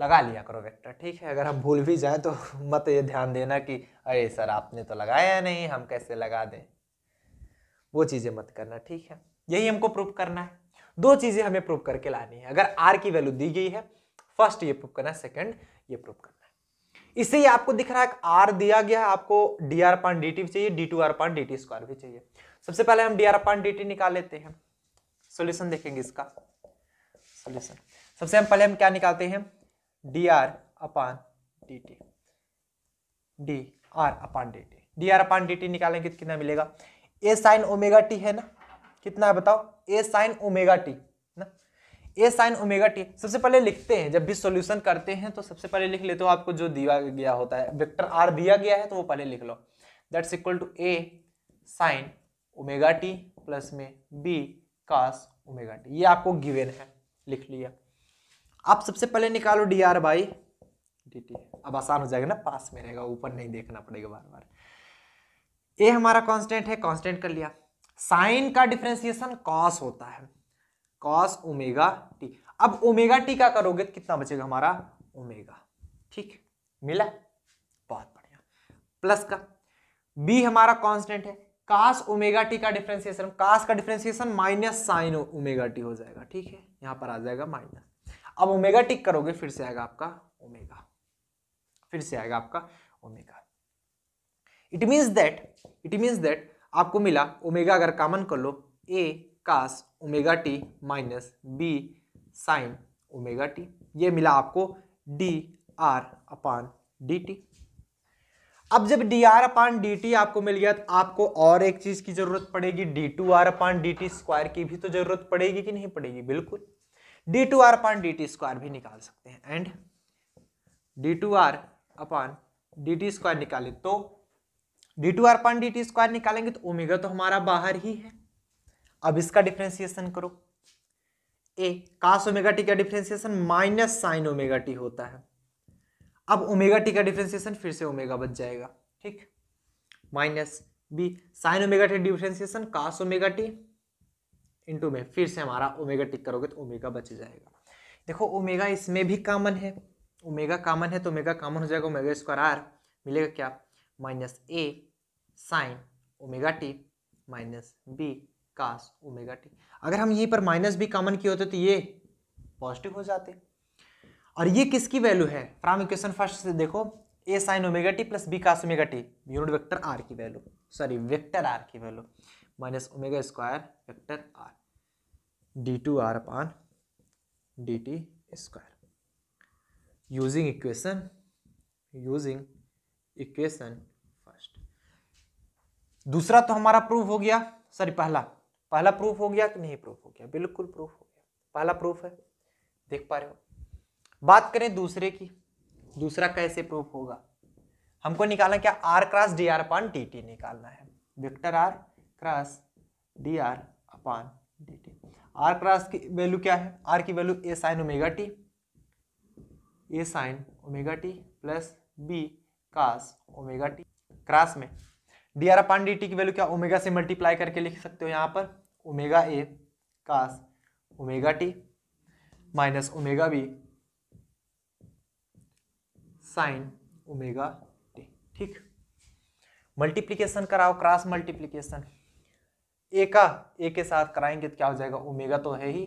लगा लिया करो वेक्टर, ठीक है। अगर हम भूल भी जाए तो मत ये ध्यान देना कि अरे सर आपने तो लगाया नहीं, हम कैसे लगा दें, वो चीजें मत करना, ठीक है। यही हमको प्रूव करना है, दो चीजें हमें प्रूव करके लानी है। अगर आर की वैल्यू दी गई है, फर्स्ट ये प्रूव करना है, सेकंड ये प्रूव करना है। इससे ही आपको दिख रहा है आर दिया गया है, आपको D R upon D T भी चाहिए, D two R upon D T square भी चाहिए। सबसे पहले हम D R upon D T निकाल लेते हैं, सोल्यूशन देखेंगे इसका। सोल्यूशन सबसे हम पहले हम क्या निकालते हैं, D R upon D T, D R upon D T, D R upon D T निकालेंगे तो कितना मिलेगा, ए साइन ओमेगा टी है ना, कितना है बताओ, ए साइन ओमेगा टी ना, ए साइन ओमेगा टी। सबसे पहले लिखते हैं, जब भी सॉल्यूशन करते हैं तो सबसे पहले लिख लेते हो, आपको जो दिया गया होता है, वेक्टर आर दिया गया है तो वो पहले लिख लो, that's equal to A sine omega T plus में बी कास ओमेगा टी, ये आपको गिवन है, लिख लिया। आप सबसे पहले निकालो D R by D T, अब आसान हो जाएगा ना, पास में रहेगा, ऊपर नहीं देखना पड़ेगा बार बार। ए हमारा कांस्टेंट है, कांस्टेंट कर लिया। साइन का डिफरेंशिएशन कॉस होता है, कॉस ओमेगा टी। अब ओमेगा टी का करोगे तो कितना बचेगा हमारा ओमेगा, ठीक मिला, बहुत बढ़िया। प्लस का बी हमारा कांस्टेंट है, कास ओमेगा टी का डिफरेंशिएशन, कास का differentiation minus sine omega T हो जाएगा, ठीक है यहाँ पर आ जाएगा माइनस। अब ओमेगा टी करोगे फिर से आएगा आपका ओमेगा, फिर से आएगा आपका omega. It means that it means that आपको मिला ओमेगा, अगर कॉमन कर लो A cos omega T minus B sine omega T, ये मिला आपको D R upon D T. अब जब D R upon D T आपको मिल गया तो आपको और एक चीज की जरूरत पड़ेगी, D two are upon D T square की भी तो जरूरत पड़ेगी कि नहीं पड़ेगी, बिल्कुल। D two are upon D T square भी निकाल सकते हैं, and D two are upon D T square निकाले तो D two are upon D T square निकालेंगे तो ओमेगा तो हमारा बाहर ही है। अब इसका डिफरेंशिएशन करो, ए कास ओमेगा टी का differentiation minus sine omega T होता है। अब ओमेगा टी का डिफरेंशिएशन फिर से ओमेगा बच जाएगा, ठीक, minus B sine omega T differentiation cos omega T into में फिर से हमारा ओमेगा टी करोगे तो ओमेगा बच जाएगा। देखो ओमेगा इसमें भी कॉमन है, ओमेगा कॉमन है तो ओमेगा कॉमन हो जाएगा, ओमेगा स्क्वायर आर मिलेगा क्या minus A sine omega T minus B cos omega T. अगर हम यहीं पर माइनस बी कॉमन किए होते तो ये पॉजिटिव हो जाते। और ये किसकी वैल्यू है, फ्रॉम इक्वेशन फर्स्ट से देखो, A sine omega T plus B cos omega T unit vector are की वैल्यू, सॉरी वेक्टर आर की value minus omega square vector R D two R upon D T square using equation using equation first. दूसरा तो हमारा proof हो गया, sorry पहला पहला proof हो गया कि नहीं, प्रूफ हो गया, बिल्कुल प्रूफ हो गया, पहला प्रूफ है, देख पा रहे हो। बात करें दूसरे की, दूसरा कैसे प्रूफ होगा, हमको निकालना क्या, R cross D R upon D T निकालना है, vector R cross D R upon D T. R cross की वैल्यू क्या है, आर की value A sine omega T, A sine omega T plus B cos omega T. Cross में D R upon D T की value क्या, omega से multiply करके लिख सकते हो यहाँ पर, omega A cos omega T minus omega B sine omega T, ठीक। मल्टीप्लीकेशन कराओ, क्रॉस मल्टीप्लीकेशन, ए का ए के साथ कराएंगे तो क्या हो जाएगा, ओमेगा तो है ही,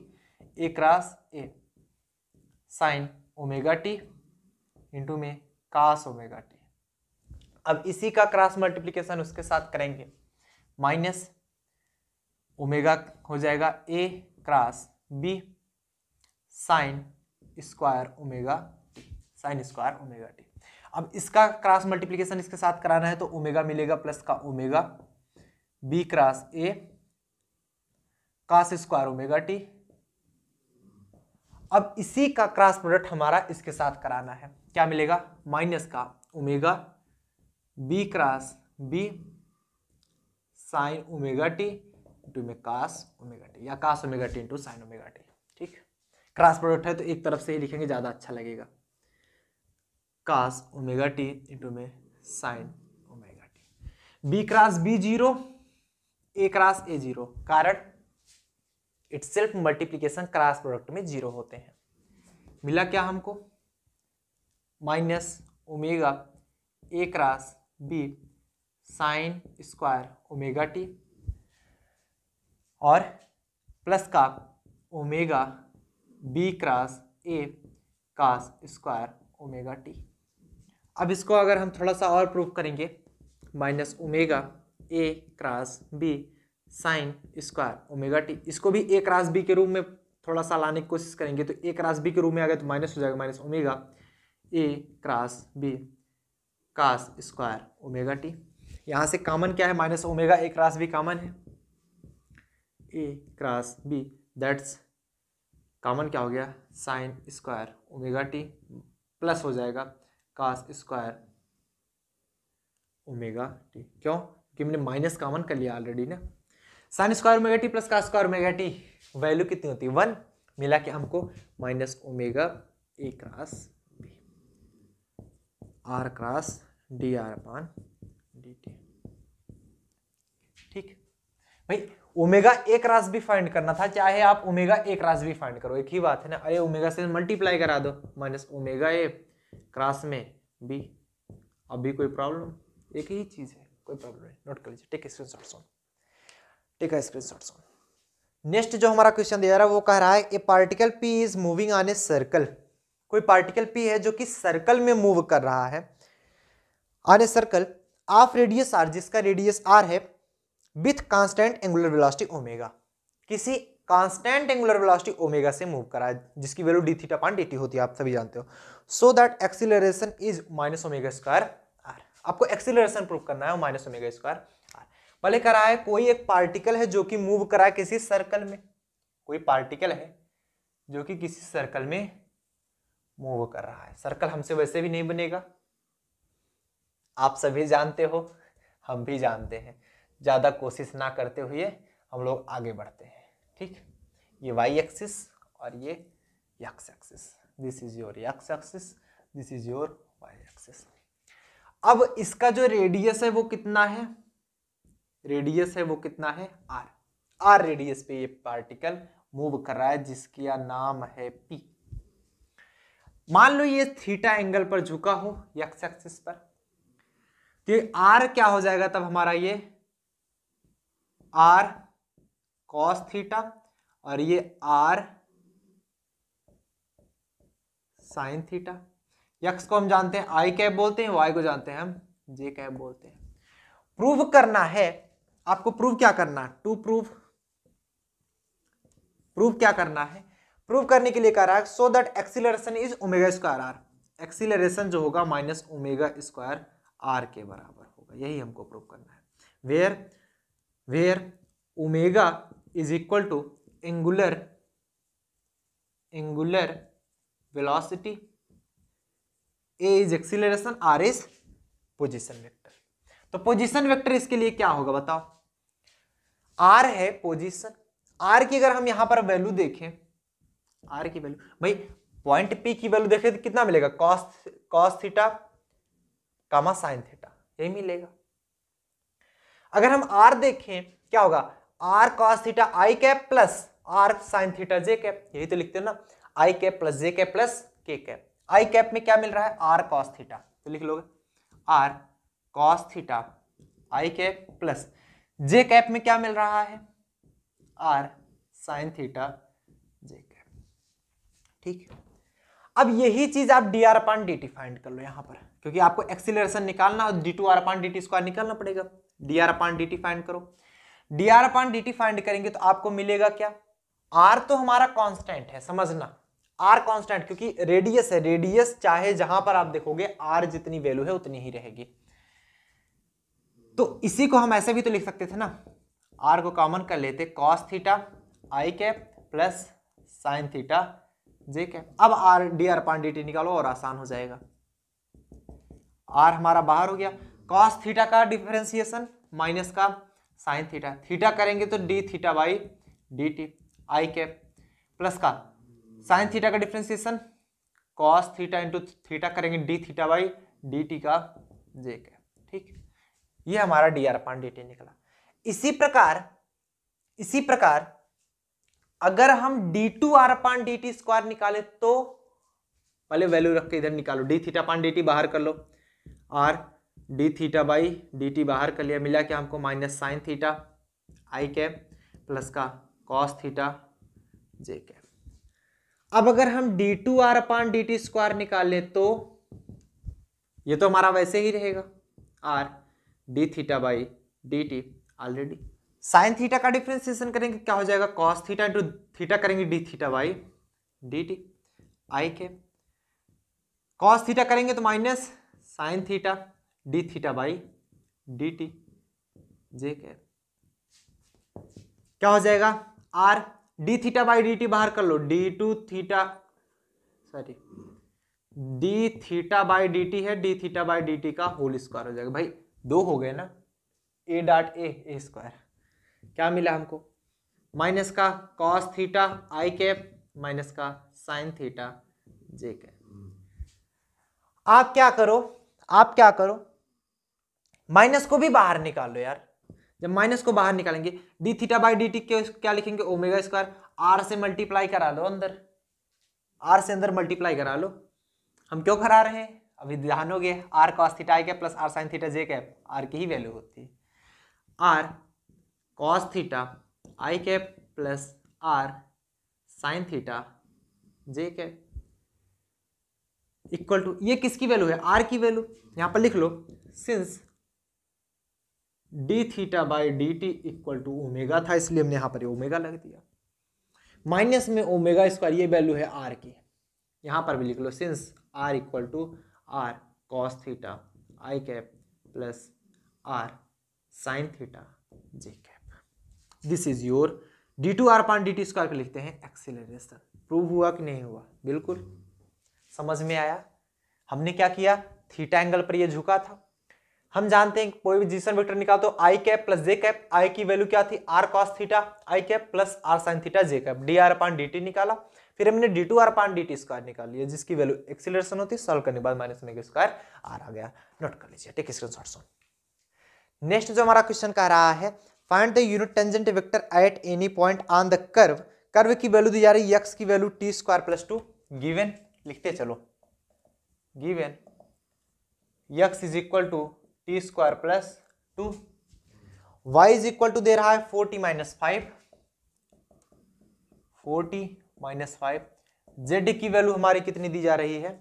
A cross A sine omega T into में कास ओमेगा टी। अब इसी का क्रॉस मल्टीप्लिकेशन उसके साथ करेंगे, माइनस ओमेगा हो जाएगा A cross B sine square omega sine square omega T. अब इसका क्रॉस मल्टीप्लिकेशन इसके साथ कराना है तो ओमेगा मिलेगा प्लस का omega B cross A cos square omega T. अब इसी का क्रॉस प्रोडक्ट हमारा इसके साथ कराना है, क्या मिलेगा, माइनस का omega B cross B sine omega T into में कास ओमेगा टी या cos omega T into sine omega T, ठीक। क्रॉस प्रोडक्ट है तो एक तरफ से ही लिखेंगे, ज़्यादा अच्छा लगेगा, कास ओमेगा टी इंटू में sine omega T. B cross B zero, A cross A zero, कारण इटसेल्फ मल्टीप्लिकेशन क्रॉस प्रोडक्ट में जीरो होते हैं। मिला क्या हमको, minus omega A cross B sine square omega T और प्लस का omega B cross A cos square omega T. अब इसको अगर हम थोड़ा सा और प्रूफ करेंगे, minus omega A cross B sine square omega T, इसको भी ए क्रॉस बी के रूप में थोड़ा सा लाने की कोशिश करेंगे तो ए क्रॉस बी के रूप में आ गया तो माइनस हो जाएगा, minus omega A cross B cos square omega T. यहाँ से कॉमन क्या है, minus omega A cross B common है, A cross B that's common क्या हो गया, sine square omega T plus हो जाएगा कास स्क्वायर ओमेगा टी। क्यों, क्योंकि मैंने माइनस कॉमन कर लिया ऑलरेडी ना। Sine square omega T plus cos square omega T value कितनी होती है, वन। मिला कि हमको minus omega A cross B R cross D R upon D T. भाई ओमेगा एक रास भी फाइंड करना था, चाहे आप ओमेगा एक रास भी फाइंड करो, एक ही बात है ना। अरे ओमेगा से मल्टीप्लाई करा दो, माइनस ओमेगा ए क्रास में बी, अभी कोई प्रॉब्लम, एक ही चीज है, कोई प्रॉब्लम नहीं। नोट कर लीजिए, टेक स्क्रीन शॉट सोन, टेक स्क्रीन शॉट सोन। नेक्स्ट जो हमारा क्वेश्चन दिया रहा है वो कह रहा है a particle P is moving on a circle, कोई पार्टिकल पी है जो कि सर्कल में मूव कर रहा है, on a circle of radius R, जिसका रेडियस आर है, with constant angular velocity omega, किसी कांस्टेंट एंगुलर वेलोसिटी ओमेगा से मूव करा है, जिसकी value D theta upon D T होती है, आप सभी जानते हो। So that acceleration is minus omega square R, आपको एक्सीलरेशन प्रूव करना है माइनस ओमेगा स्क्वायर आर। भले करा है कोई एक पार्टिकल है जो कि मूव करा है किसी सर्कल में, कोई पार्टिकल है जो कि किसी सर्कल में मूव कर रहा है। सर्कल हमसे वैसे भी नहीं बनेगा, आप सभी जानते हो, हम भी जानते हैं, ज़्यादा कोशिश ना करते हुए हम लोग आगे बढ़ते हैं। ठीक, ये वाई एक्सिस और ये X axis, this is your X axis, this is your Y axis. अब इसका जो रेडियस है वो कितना है, रेडियस है वो कितना है आर, आर रेडियस पे ये पार्टिकल मूव कर रहा है, जिसका नाम है पी। मान लो ये थीटा एंगल पर झुका हो एक्स एक्सिस पर, तो ये आर क्या हो जाएगा तब हमारा, ये आर कॉस थीटा और ये आर साइन थीटा। एक्स को हम जानते हैं आई कैप बोलते हैं, वाई को जानते हैं हम जे कैप बोलते हैं। प्रूव करना है आपको, प्रूव क्या करना है, टू प्रूव, प्रूव क्या करना है, प्रूव करने के लिए कह रहा है so that acceleration is omega square R, acceleration जो होगा माइनस ओमेगा स्क्वायर आर के बराबर होगा, यही हमको प्रूव करना है। Where where omega is equal to angular angular velocity, A is acceleration, R is position vector. तो पोजीशन वेक्टर इसके लिए क्या होगा बताओ, आर है पोजीशन, आर की अगर हम यहां पर वैल्यू देखें, आर की वैल्यू भाई पॉइंट पी की वैल्यू देखें तो कितना मिलेगा, cos cos theta comma sine theta, यही मिलेगा। अगर हम आर देखें क्या होगा, R cos theta I cap plus R sine theta J cap, यही तो लिखते हो ना, I cap plus J cap plus K cap. I cap में क्या मिल रहा है, आर कॉस थीटा, तो लिख लोगे R cos theta I cap plus J cap में क्या मिल रहा है, R sine theta J cap. ठीक, अब यही चीज आप D are upon D T find कर लो यहां पर, क्योंकि आपको एक्सीलरेशन निकालना और D two R upon D T square निकालना पड़ेगा। D are upon D T find करो, D are upon D T find करेंगे तो आपको मिलेगा क्या, आर तो हमारा कांस्टेंट है, समझना आर कांस्टेंट, क्योंकि रेडियस है, रेडियस चाहे जहां पर आप देखोगे आर जितनी वैल्यू है उतनी ही रहेगी। तो इसी को हम ऐसे भी तो लिख सकते थे ना, आर को कॉमन कर लेते, cos theta I cap plus sine theta J cap. अब R D are upon D T निकालो और आसान हो जाएगा, आर हमारा बाहर हो गया, कॉस थीटा का डिफरेंशिएशन माइनस का साइन थीटा, थीटा करेंगे तो D theta by D T, I cap plus का साइन थीटा का differentiation cos theta into theta करेंगे D theta by D T का जे कैप। ठीक, ये हमारा D are upon D T निकला। इसी प्रकार इसी प्रकार अगर हम D two R upon D T square निकाले तो पहले वैल्यू रख के इधर निकालो, D theta upon D T बाहर कर लो, R D theta by D T बाहर कर लिया, मिला क्या हमको minus sine theta I cap plus का कॉस थीटा जे कैप। अब अगर हम D two are upon D T square निकालें तो ये तो हमारा वैसे ही रहेगा, R D theta by D T already, sine theta का डिफरेंशिएशन करेंगे क्या हो जाएगा, कॉस थीटा इंटू थीटा करेंगे D theta by D T I cap, cos theta करेंगे तो minus sine theta D theta by D T J cap. क्या हो जाएगा, R D theta by D T बाहर कर लो, D two theta sorry D theta by D T है, D theta by D T का होल स्क्वायर हो जाएगा। भाई दो हो गए ना, ए डॉट ए ए स्क्वायर, क्या मिला हमको, माइनस का cos theta I cap minus का साइन थीटा जे कैप। आप क्या करो, आप क्या करो माइनस को भी बाहर निकालो यार, जब माइनस को बाहर निकालेंगे D theta by D T क्या लिखेंगे, ओमेगा स्क्वायर। आर से मल्टीप्लाई करा लो अंदर, आर से अंदर मल्टीप्लाई करा लो। हम क्यों करा रहे हैं अभी ध्यान हो गया। R cos theta I cap plus R sine theta J cap, R की ही वैल्यू होती है। R cos theta I cap plus R sine theta J cap equal to, ये किसकी वैल्यू है, आर की वैल्यू। यहाँ पर लिख लो since D theta by D T equal to omega था, इसलिए हमने यहाँ पर ओमेगा लग दिया। माइनस में ओमेगा स्क्वायर, ये वैल्यू है आर की। यहाँ पर भी लिख लो since R equal to R cos theta I cap plus R sine theta J cap. This is your D two R upon D T square पर लिखते हैं एक्सीलरेशन। प्रूव हुआ कि नहीं हुआ, बिल्कुल समझ में आया। हमने क्या किया, थीटा एंगल पर ये झुका था। हम जानते हैं कोई भी जिसन वेक्टर निकाल तो I cap plus J cap, I की वैल्यू क्या थी, R cos theta I cap plus R sine theta J cap. D R upon D T निकाला, फिर हमने D two R upon D T square निकाल लिया जिसकी वैल्यू एक्सीलरेशन होती है। सॉल्व करने के बाद माइनस में स्क्वायर आर आ गया। नोट कर लीजिए, टेक स्क्रीनशॉट सुन। नेक्स्ट जो हमारा क्वेश्चन कह रहा है, find the unit tangent vector at any point on the curve. Curve की वैल्यू दी जा रही है, एक्स की value T square plus two. Given लिखते चलो, given x is equal to T square plus two, Y is equal to दे रहा है forty minus five, forty minus five. Z की वैल्यू हमारी कितनी दी जा रही है,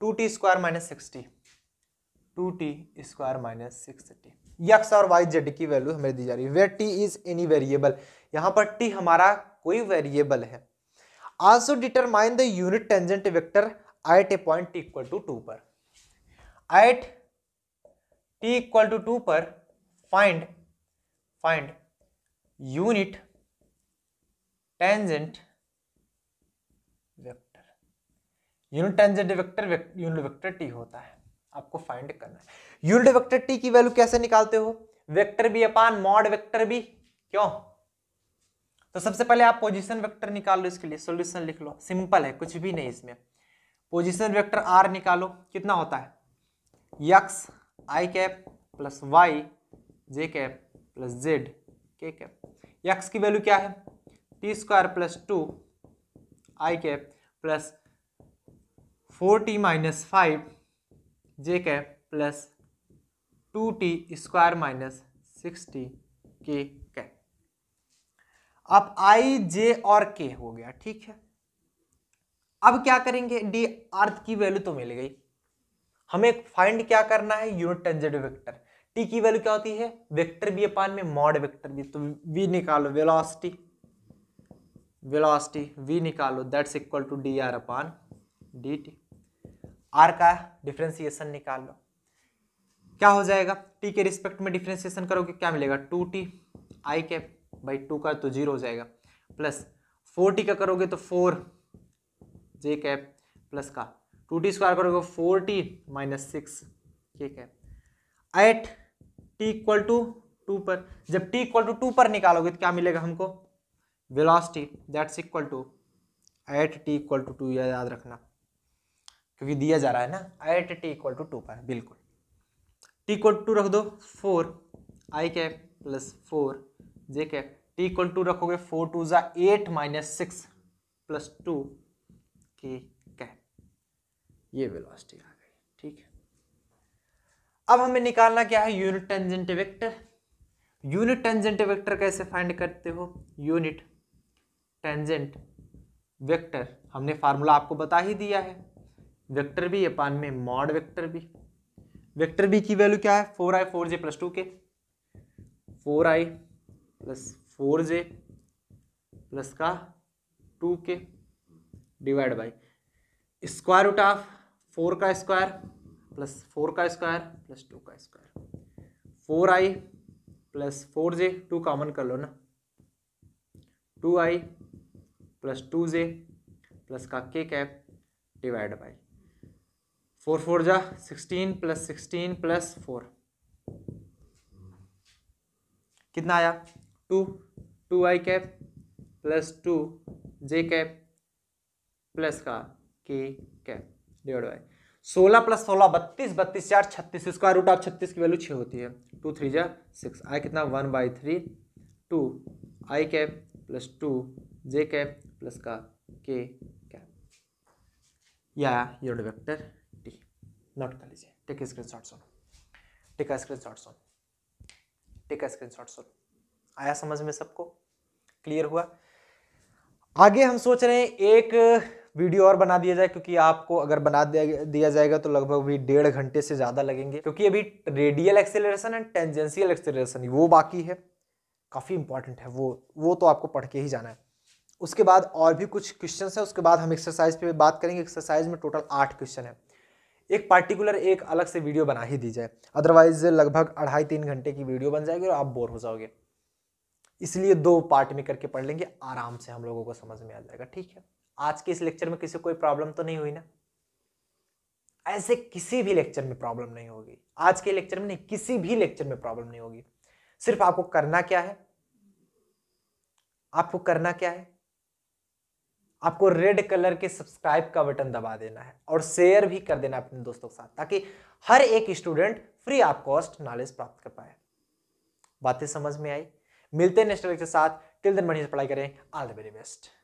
two T square minus sixty, two T square minus sixty. X और वाई जेड की वैल्यू हमें दी जा रही है। Where T is any variable, यहाँ पर टी हमारा कोई वेरिएबल है। Also determine the unit tangent vector at a point t equal to two पर, at t equal to two पर find find unit tangent vector। unit tangent vector unit vector t होता है, आपको find करना है। unit vector t की value कैसे निकालते हो, vector B upon mod vector B. क्यों, तो सबसे पहले आप पोजीशन वेक्टर निकाल लो, इसके लिए सॉल्यूशन लिख लो। सिंपल है, कुछ भी नहीं इसमें। पोजीशन वेक्टर आर निकालो, कितना होता है, एक्स आई कैप प्लस वाई जे कैप प्लस जेड के कैप। एक्स की वैल्यू क्या है, टी स्क्वायर प्लस टू आई cap plus four T minus five J cap plus two T square minus sixty K cap. अब I जे और के हो गया, ठीक है। अब क्या करेंगे, डी आर की वैल्यू तो मिल गई हमें, फाइंड क्या करना है, यूनिट टेंजेंट वेक्टर। टी की वैल्यू क्या होती है, वेक्टर बी अपान में मॉड वेक्टर बी। तो वी निकालो, वेलोसिटी वेलोसिटी वी निकालो, that's equal to D R upon D T. R का डिफ्रेंसिएशन निकाल लो, क्या हो जाएगा, टी के रिस्पेक्ट में डिफ्रेंसिएशन करोगे क्या मिलेगा, two T I cap by two का तो जीरो हो जाएगा, प्लस फोर टी का करोगे तो फोर जे कैप प्लस का टू टी स्क्वायर करोगे four T minus six K cap. At T equal to two पर, जब टी इक्वल टू टू पर निकालोगे तो क्या मिलेगा हमको, velocity that's equal to at T equal to two. याद रखना क्योंकि दिया जा रहा है ना, at T equal to two पर, बिल्कुल। टी इक्वल टू टू रख दो, four I cap plus four J cap. T equal to रखोगे, फोर टू जा eight minus six plus two K cap. ये वेलोसिटी आ गई, ठीक है। अब हमें निकालना क्या है, unit tangent vector. Unit tangent vector कैसे फाइंड करते हो, यूनिट टेंजेंट वेक्टर हमने फार्मूला आपको बता ही दिया है, वेक्टर बी अपान में mod vector B. Vector B की वैल्यू क्या है, four i four j plus two k, four I plus four j plus का टू के divide by square root of four का स्क्वायर प्लस फोर का square plus two का square. Four आई plus four j, two common कर लो ना, two i plus two j plus का के cap divide by four four जा sixteen plus sixteen plus four, कितना आया, टू टू आई cap plus two जे cap plus का के कैप डिवाइड बाय। सोलह प्लस सोलह बत्तीस, बत्तीस चार छत्तीस, स्क्वायर रूट ऑफ छत्तीस की वैल्यू छः होती है। टू थ्री जा सिक्स, आई कितना one by three, two I cap plus two J cap plus का के कैप, या यूनिट वेक्टर टी। नोट कर लीजिए, टेक स्क्रीन शॉट सुन, टेक स्क्रीन शॉट सुन, टेक स्क्रीन शॉट सुन। आया समझ में, सबको क्लियर हुआ? आगे हम सोच रहे हैं एक वीडियो और बना दिया जाए, क्योंकि आपको अगर बना दिया जाएगा तो लगभग भी डेढ़ घंटे से ज़्यादा लगेंगे, क्योंकि अभी radial acceleration and tangential acceleration वो बाकी है, काफ़ी इंपॉर्टेंट है वो वो तो आपको पढ़ के ही जाना है। उसके बाद और भी कुछ क्वेश्चन है, उसके बाद हम एक्सरसाइज पे बात करेंगे। एक्सरसाइज में टोटल आठ क्वेश्चन है, एक पार्टिकुलर एक अलग से वीडियो बना ही दी जाए, अदरवाइज लगभग अढ़ाई तीन घंटे की वीडियो बन जाएगी और आप बोर हो जाओगे। इसलिए दो पार्ट में करके पढ़ लेंगे, आराम से हम लोगों को समझ में आ जाएगा। ठीक है, आज के इस लेक्चर में किसी कोई प्रॉब्लम तो नहीं हुई ना? ऐसे किसी भी लेक्चर में प्रॉब्लम नहीं होगी, आज के लेक्चर में नहीं, किसी भी लेक्चर में प्रॉब्लम नहीं होगी। सिर्फ आपको करना क्या है, आपको करना क्या है, आपको रेड कलर के सब्सक्राइब का बटन दबा देना है और शेयर भी कर देना अपने दोस्तों के साथ, ताकि हर एक student free of cost knowledge प्राप्त कर पाए। बातें समझ में आई? मिलते हैं नेक्स्ट लेक्चर साथ, टिल देन बढ़िया से पढ़ाई करें। All the very best.